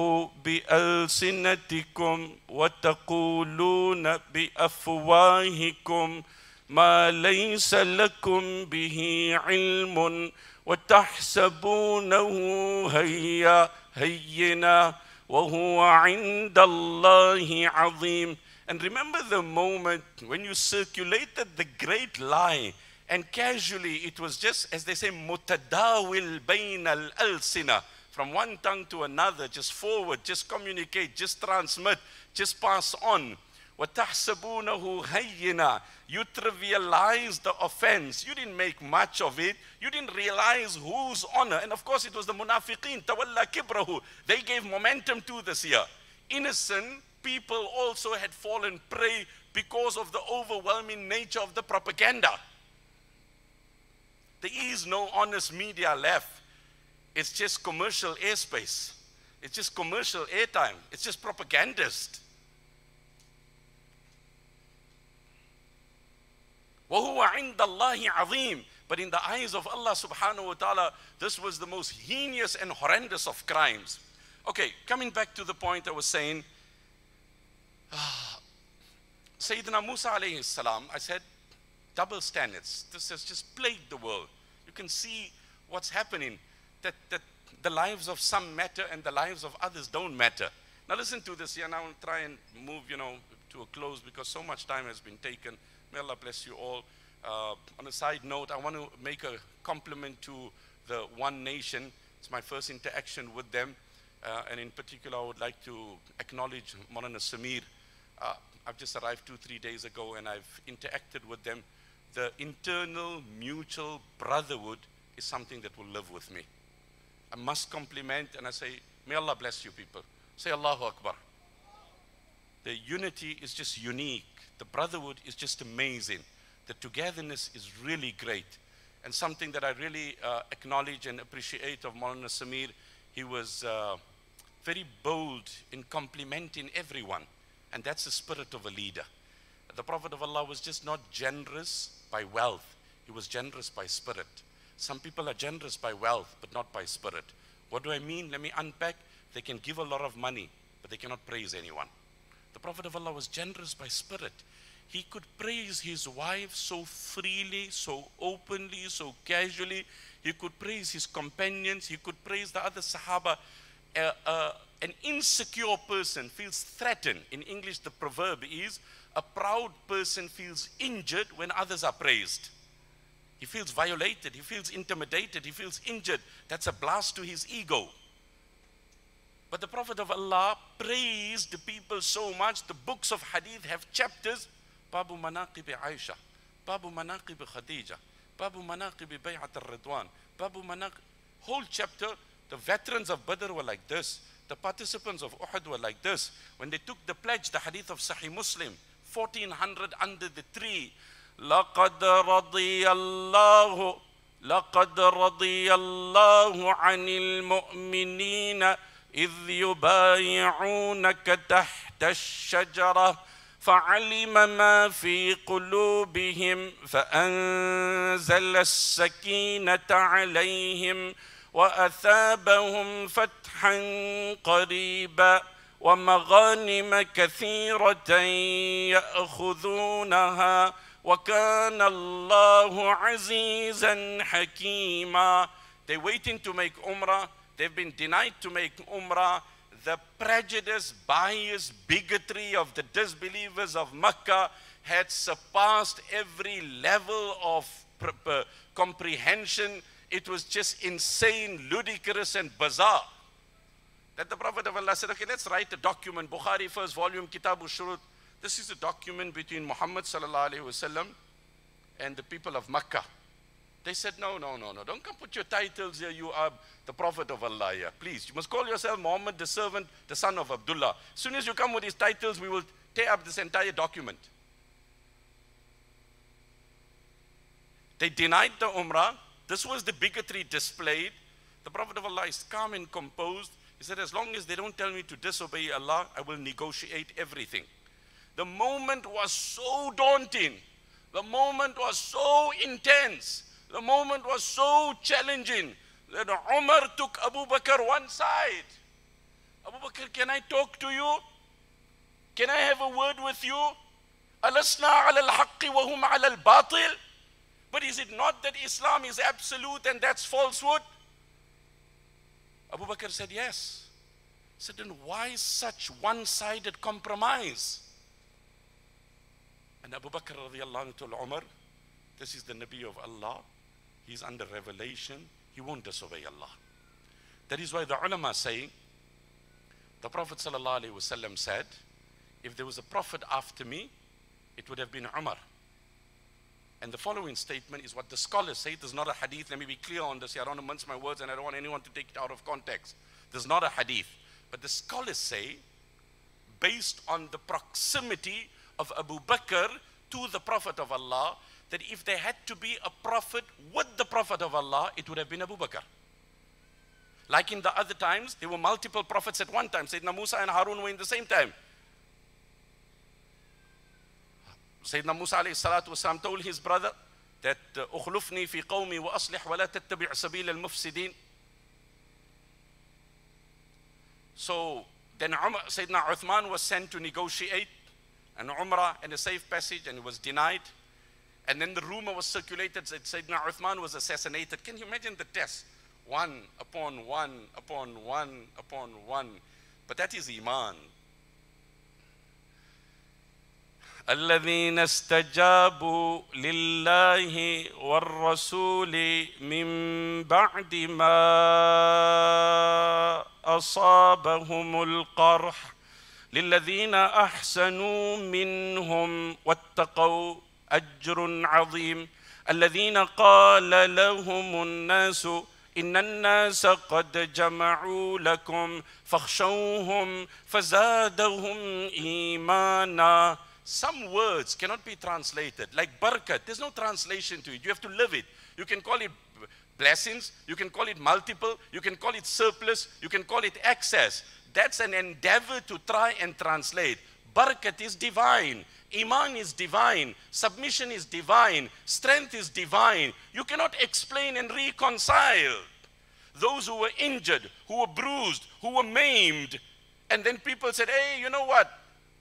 بِأَلْسِنَتِكُمْ وَتَقُولُونَ بِأَفْوَاهِكُمْ مَا لَيْسَ لَكُمْ بِهِ عِلْمٌ وَتَحْسَبُونَهُ هَيِّنًا وَهُوَ عِنْدَ اللَّهِ عَظِيمٌ. And remember the moment when you circulated the great lie, and casually it was just, as they say, mutadawil bain al-alsina, from one tongue to another, just forward, just communicate, just transmit, just pass on. وَتَحْسَبُونَهُ هَيِّنًا. You trivialized the offense. You didn't make much of it. You didn't realize whose honor. And of course it was the munafiqeen, tawalla kibrahu. They gave momentum to this year. Innocent people also had fallen prey because of the overwhelming nature of the propaganda. There is no honest media left. It's just commercial airspace. It's just commercial airtime. It's just propagandist. وَهُوَ عِنْدَ اللَّهِ عَظِيمٌ. But in the eyes of Allah subhanahu wa ta'ala, this was the most heinous and horrendous of crimes. Okay, coming back to the point I was saying, Sayyidina Musa alayhi salam, I said, double standards. This has just plagued the world. You can see what's happening, that the lives of some matter and the lives of others don't matter. Now listen to this, and I will try and move, you know, to a close because so much time has been taken. May Allah bless you all. On a side note, I want to make a compliment to the One Nation. It's my first interaction with them. And in particular, I would like to acknowledge Maulana Sameer. I've just arrived 2-3 days ago and I've interacted with them. The internal mutual brotherhood is something that will live with me. I must compliment and I say, may Allah bless you people. Say Allahu Akbar. The unity is just unique. The brotherhood is just amazing. The togetherness is really great. And something that I really acknowledge and appreciate of Maulana Sameer, he was very bold in complimenting everyone. And that's the spirit of a leader. The Prophet of Allah was just not generous by wealth. He was generous by spirit. Some people are generous by wealth, but not by spirit. What do I mean? Let me unpack. They can give a lot of money, but they cannot praise anyone. The Prophet of Allah was generous by spirit. he could praise his wife so freely, so openly, so casually. He could praise his companions. He could praise the other Sahaba. An insecure person feels threatened. In English, the proverb is, a proud person feels injured when others are praised. He feels violated. He feels intimidated. He feels injured. That's a blast to his ego. But the Prophet of Allah praised the people so much. The books of hadith have chapters. Babu Manaqib Aisha, Babu Manaqib Khadija, Babu Manaqib Bay'at al-Ridwan, Babu Manaqib. Whole chapter. The veterans of Badr were like this. The participants of Uhud were like this. When they took the pledge, the hadith of Sahih Muslim, 1400 under the tree. لَقَدْ رَضِيَ اللَّهُ لَقَدْ رَضِيَ اللَّهُ عَنِ الْمُؤْمِنِينَ إذ يبايعونك تحت الشجرة فعلم ما في قلوبهم فأنزل السكينة عليهم وأثابهم فتحا قريبا ومغانم كثيرة يأخذونها وكان الله عزيزا حكيما. They're waiting to make Umrah. They've been denied to make Umrah. The prejudice, bias, bigotry of the disbelievers of Mecca had surpassed every level of comprehension. It was just insane, ludicrous, and bizarre. That the Prophet of Allah said, okay, let's write a document. Bukhari, first volume, Kitabu Shurut. This is a document between Muhammad sallallahu alaihi wasallam and the people of Mecca. They said, no, no, no, no. Don't come put your titles here. You are the Prophet of Allah here. Please, you must call yourself Muhammad, the servant, the son of Abdullah. As soon as you come with these titles, we will tear up this entire document. They denied the Umrah. This was the bigotry displayed. The Prophet of Allah is calm and composed. He said, as long as they don't tell me to disobey Allah, I will negotiate everything. The moment was so daunting. The moment was so intense. The moment was so challenging that Umar took Abu Bakr one side. Abu Bakr, can I talk to you? Can I have a word with you? Alasna ala al-haqqi wa hum ala al-batil. But is it not that Islam is absolute and that's falsehood? Abu Bakr said, yes. He said, then why such one-sided compromise? And Abu Bakr radiallahu anhu told Umar, this is the Nabi of Allah. He's under revelation. He won't disobey Allah. That is why the ulama say, the Prophet sallallahu alaihi wasallam said, if there was a prophet after me, it would have been Umar. And the following statement is what the scholars say. There's not a hadith. Let me be clear on this. I don't want to mince my words and I don't want anyone to take it out of context. There's not a hadith. But the scholars say, based on the proximity of Abu Bakr to the Prophet of Allah, that if there had to be a prophet with the Prophet of Allah, it would have been Abu Bakr. Like in the other times, there were multiple prophets at one time. Sayyidina Musa and Harun were in the same time. Sayyidina Musa alayhi salatu wasalam told his brother that ukhlufni fi qawmi wa aslih wa la tattabi' sabil al-mufsidin. So then Sayyidina Uthman was sent to negotiate an Umrah and a safe passage, and it was denied. And then the rumor was circulated that Sayyidina Uthman was assassinated. Can you imagine the test? One upon one upon one upon one. But that is Iman. الَّذِينَ اسْتَجَابُوا لِلَّهِ وَالرَّسُولِ مِنْ بَعْدِ مَا أَصَابَهُمُ الْقَرْحِ لِلَّذِينَ أَحْسَنُوا مِنْهُمْ وَاتَّقَوْا أجر عظيم الذين قال لهم الناس إن الناس قد جمعوا لكم فاخشوهم فزادهم إيمانا. Some words cannot be translated, like barakat. There's no translation to it. You have to live it. You can call it blessings. You can call it multiple. You can call it surplus. You can call it excess. That's an endeavor to try and translate. Barakat is divine. Iman is divine. Submission is divine. Strength is divine. You cannot explain and reconcile. Those who were injured, who were bruised, who were maimed. And then people said, hey, you know what?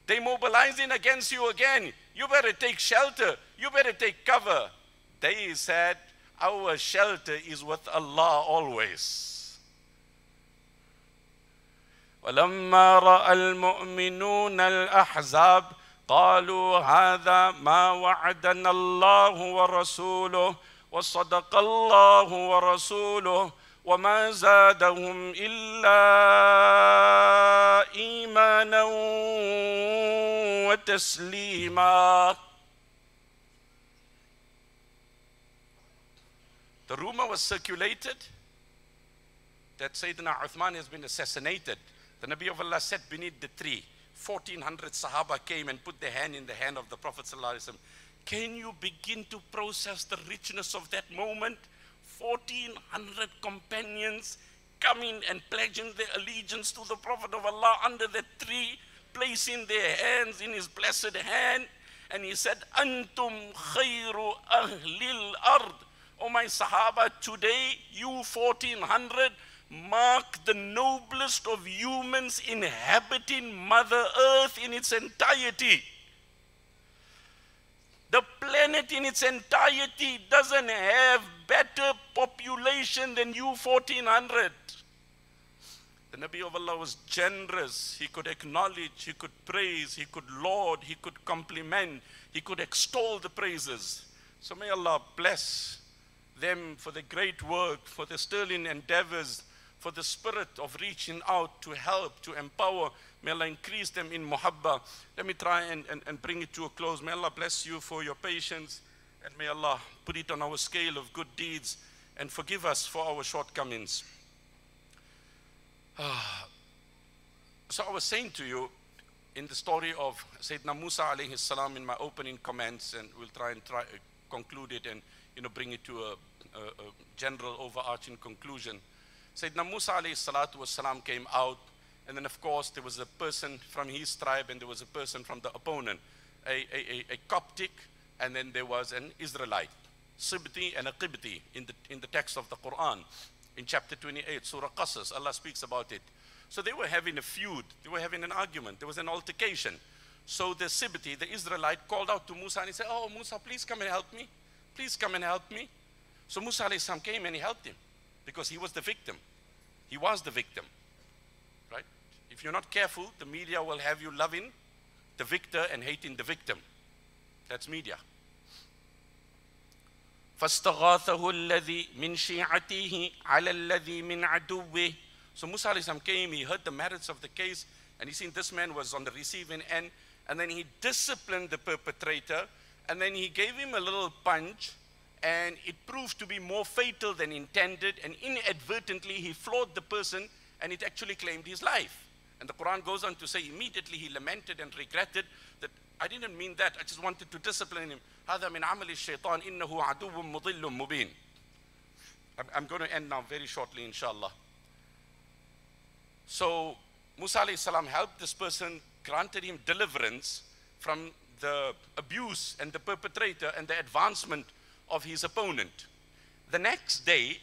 They mobilizing against you again. You better take shelter. You better take cover. They said, our shelter is with Allah always. وَلَمَّا رَأَى الْمُؤْمِنُونَ الْأَحْزَابَ قَالُوا هَذَا مَا وَعَدَنَا اللَّهُ وَرَسُولُهُ وَصَدَقَ اللَّهُ وَرَسُولُهُ وَمَا زَادَهُمْ إِلَّا إِيمَانًا وَتَسْلِيمًا. The rumor was circulated that Sayyidina Uthman has been assassinated. The Nabi of Allah sat beneath the tree. 1,400 Sahaba came and put their hand in the hand of the Prophet ﷺ. Can you begin to process the richness of that moment? 1,400 companions coming and pledging their allegiance to the Prophet of Allah under the tree, placing their hands in his blessed hand. And he said, Antum khayru ahlil ard. Oh my Sahaba, today you 1,400 mark the noblest of humans inhabiting Mother Earth in its entirety. The planet in its entirety doesn't have better population than you 1,400. The Nabi of Allah was generous. He could acknowledge, he could praise, he could laud, he could compliment, he could extol the praises. So may Allah bless them for the great work, for the sterling endeavors, for the spirit of reaching out to help, to empower. May Allah increase them in muhabba. Let me try and bring it to a close. May Allah bless you for your patience, and may Allah put it on our scale of good deeds and forgive us for our shortcomings. So I was saying to you in the story of Sayyidina Musa alayhi salam in my opening comments, and we'll try conclude it and bring it to a general overarching conclusion. Sayyidina Musa alayhi salatu wasalam came out, and then of course there was a person from his tribe and there was a person from the opponent, a Coptic, and then there was an Israelite, Sibti and a Qibti in the text of the Quran. In chapter 28, Surah Qasas, Allah speaks about it. So they were having a feud, they were having an argument, there was an altercation. So the Sibti, the Israelite, called out to Musa and he said, oh Musa, please come and help me. Please come and help me. So Musa alayhi salam came and he helped him because he was the victim. He was the victim, right? If you're not careful, the media will have you loving the victor and hating the victim. That's media. فَاسْتَغَاثَهُ الَّذِي مِنْ شِيعَتِهِ عَلَى الَّذِي مِنْ عَدُوِّهِ. So Musa alayhi salam came, he heard the merits of the case, and he seen this man was on the receiving end, and then he disciplined the perpetrator. And then he gave him a little punch, and it proved to be more fatal than intended, and inadvertently he floored the person, and it actually claimed his life. And the Quran goes on to say, immediately he lamented and regretted that, I didn't mean that, I just wanted to discipline him. هَذَا مِنْ عَمَلِ الشَّيْطَانِ إِنَّهُ عَدُوٌ مُضِلٌ مُبِينٌ. I'm going to end now very shortly, inshallah. So Musa alayhi salam helped this person, granted him deliverance from the abuse and the perpetrator and the advancement of his opponent. The next day,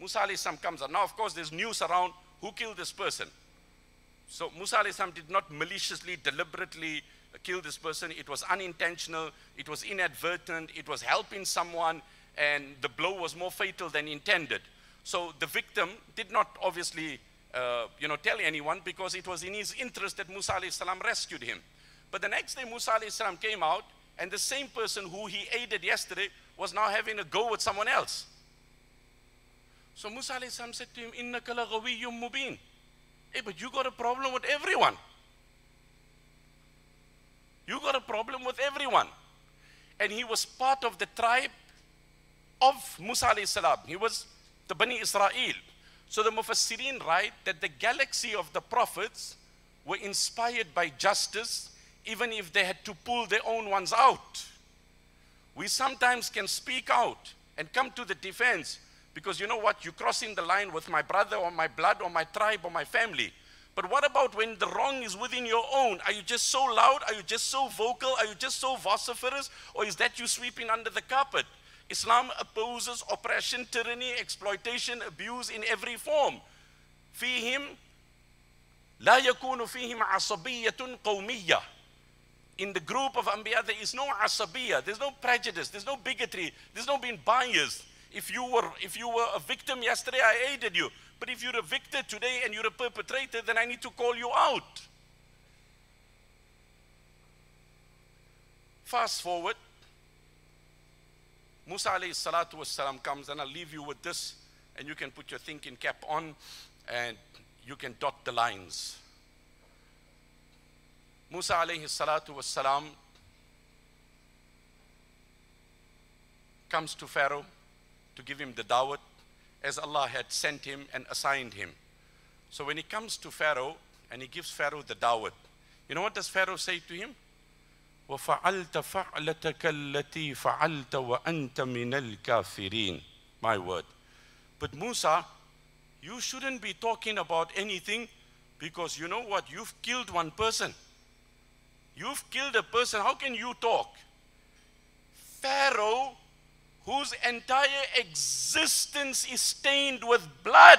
Musa alayhi salam comes out. Now, of course, there's news around who killed this person. So Musa alayhi salam did not maliciously, deliberately kill this person. It was unintentional. It was inadvertent. It was helping someone, and the blow was more fatal than intended. So the victim did not obviously tell anyone, because it was in his interest that Musa alayhi salam rescued him. But the next day, Musa alayhi salam came out, and the same person who he aided yesterday was now having a go with someone else. So Musa alayhi salam said to him, Innaka la ghawiyyun mubin. Hey, but you got a problem with everyone. You got a problem with everyone. And he was part of the tribe of Musa alayhi salam. He was the Bani Israel. So the Mufassirin write that the galaxy of the prophets were inspired by justice, even if they had to pull their own ones out. We sometimes can speak out and come to the defense because, you know what, you're crossing the line with my brother or my blood or my tribe or my family. But what about when the wrong is within your own? Are you just so loud? Are you just so vocal? Are you just so vociferous? Or is that you sweeping under the carpet? Islam opposes oppression, tyranny, exploitation, abuse in every form. فيهم لا يكون فيهم عصبية قومية. in the group of Anbiya, there is no asabiyya, there's no prejudice, there's no bigotry, there's no being biased. If you were a victim yesterday, I aided you. But if you're a victim today and you're a perpetrator, then I need to call you out. Fast forward, Musa alayhi salatu wassalam comes, and I'll leave you with this, and you can put your thinking cap on and you can dot the lines. Musa alayhi salatu wassalam comes to Pharaoh to give him the dawah, as Allah had sent him and assigned him. So when he comes to Pharaoh and he gives Pharaoh the dawah, you know what does Pharaoh say to him? وَفَعَلْتَ فَعْلَتَكَ الَّتِي فَعَلْتَ وَأَنْتَ مِنَ الْكَافِرِينَ. My word. But Musa, you shouldn't be talking about anything, because you know what? You've killed one person. You've killed a person. How can you talk? Pharaoh, whose entire existence is stained with blood.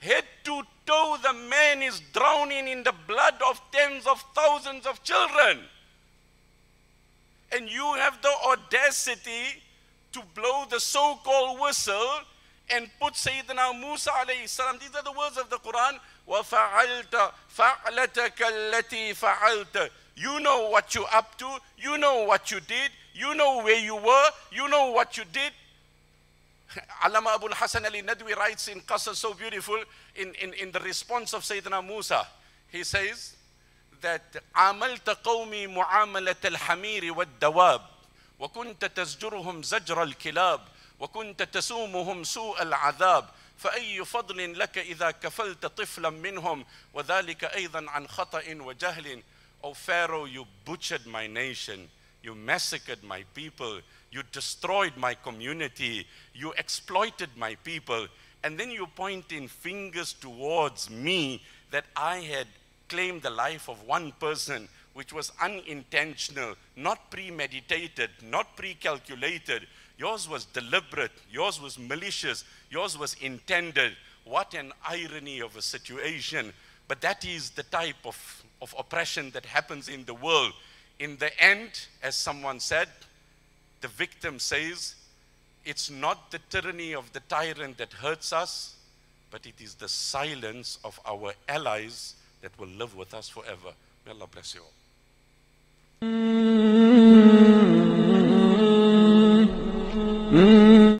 Head to toe, the man is drowning in the blood of tens of thousands of children. And you have the audacity to blow the so-called whistle and put Sayyidina Musa alayhi salam. These are the words of the Quran. وَفَعَلْتَ فَعْلَتَكَ الَّتِي فَعَلْتَ. You know what you're up to. You know what you did. You know where you were. You know what you did. Allama Abul Hasan Ali Nadwi writes in Qasas, so beautiful, in the response of Sayyidina Musa. He says that, عَمَلْتَ قَوْمِي مُعَامَلَةَ الْحَمِيرِ وَالدَّوَابِ وَكُنْتَ تَزْجُرُهُمْ زَجْرَ الْكِلَابِ وَكُنْتَ تَسُومُهُمْ سُوءَ الْعَذَابِ فَأَيُّ فَضْلٍ لَكَ إِذَا كَفَلْتَ طِفْلًا مِّنْهُمْ وَذَلِكَ أَيْضًا عَنْ خَطَئٍ وَجَهْلٍ. O Pharaoh, you butchered my nation, you massacred my people, you destroyed my community, you exploited my people, and then you pointing fingers towards me that I had claimed the life of one person, which was unintentional, not premeditated, not pre-calculated. Yours was deliberate, yours was malicious, yours was intended. What an irony of a situation. But that is the type of oppression that happens in the world. In the end, as someone said, the victim says, it's not the tyranny of the tyrant that hurts us, but it is the silence of our allies that will live with us forever. May Allah bless you all.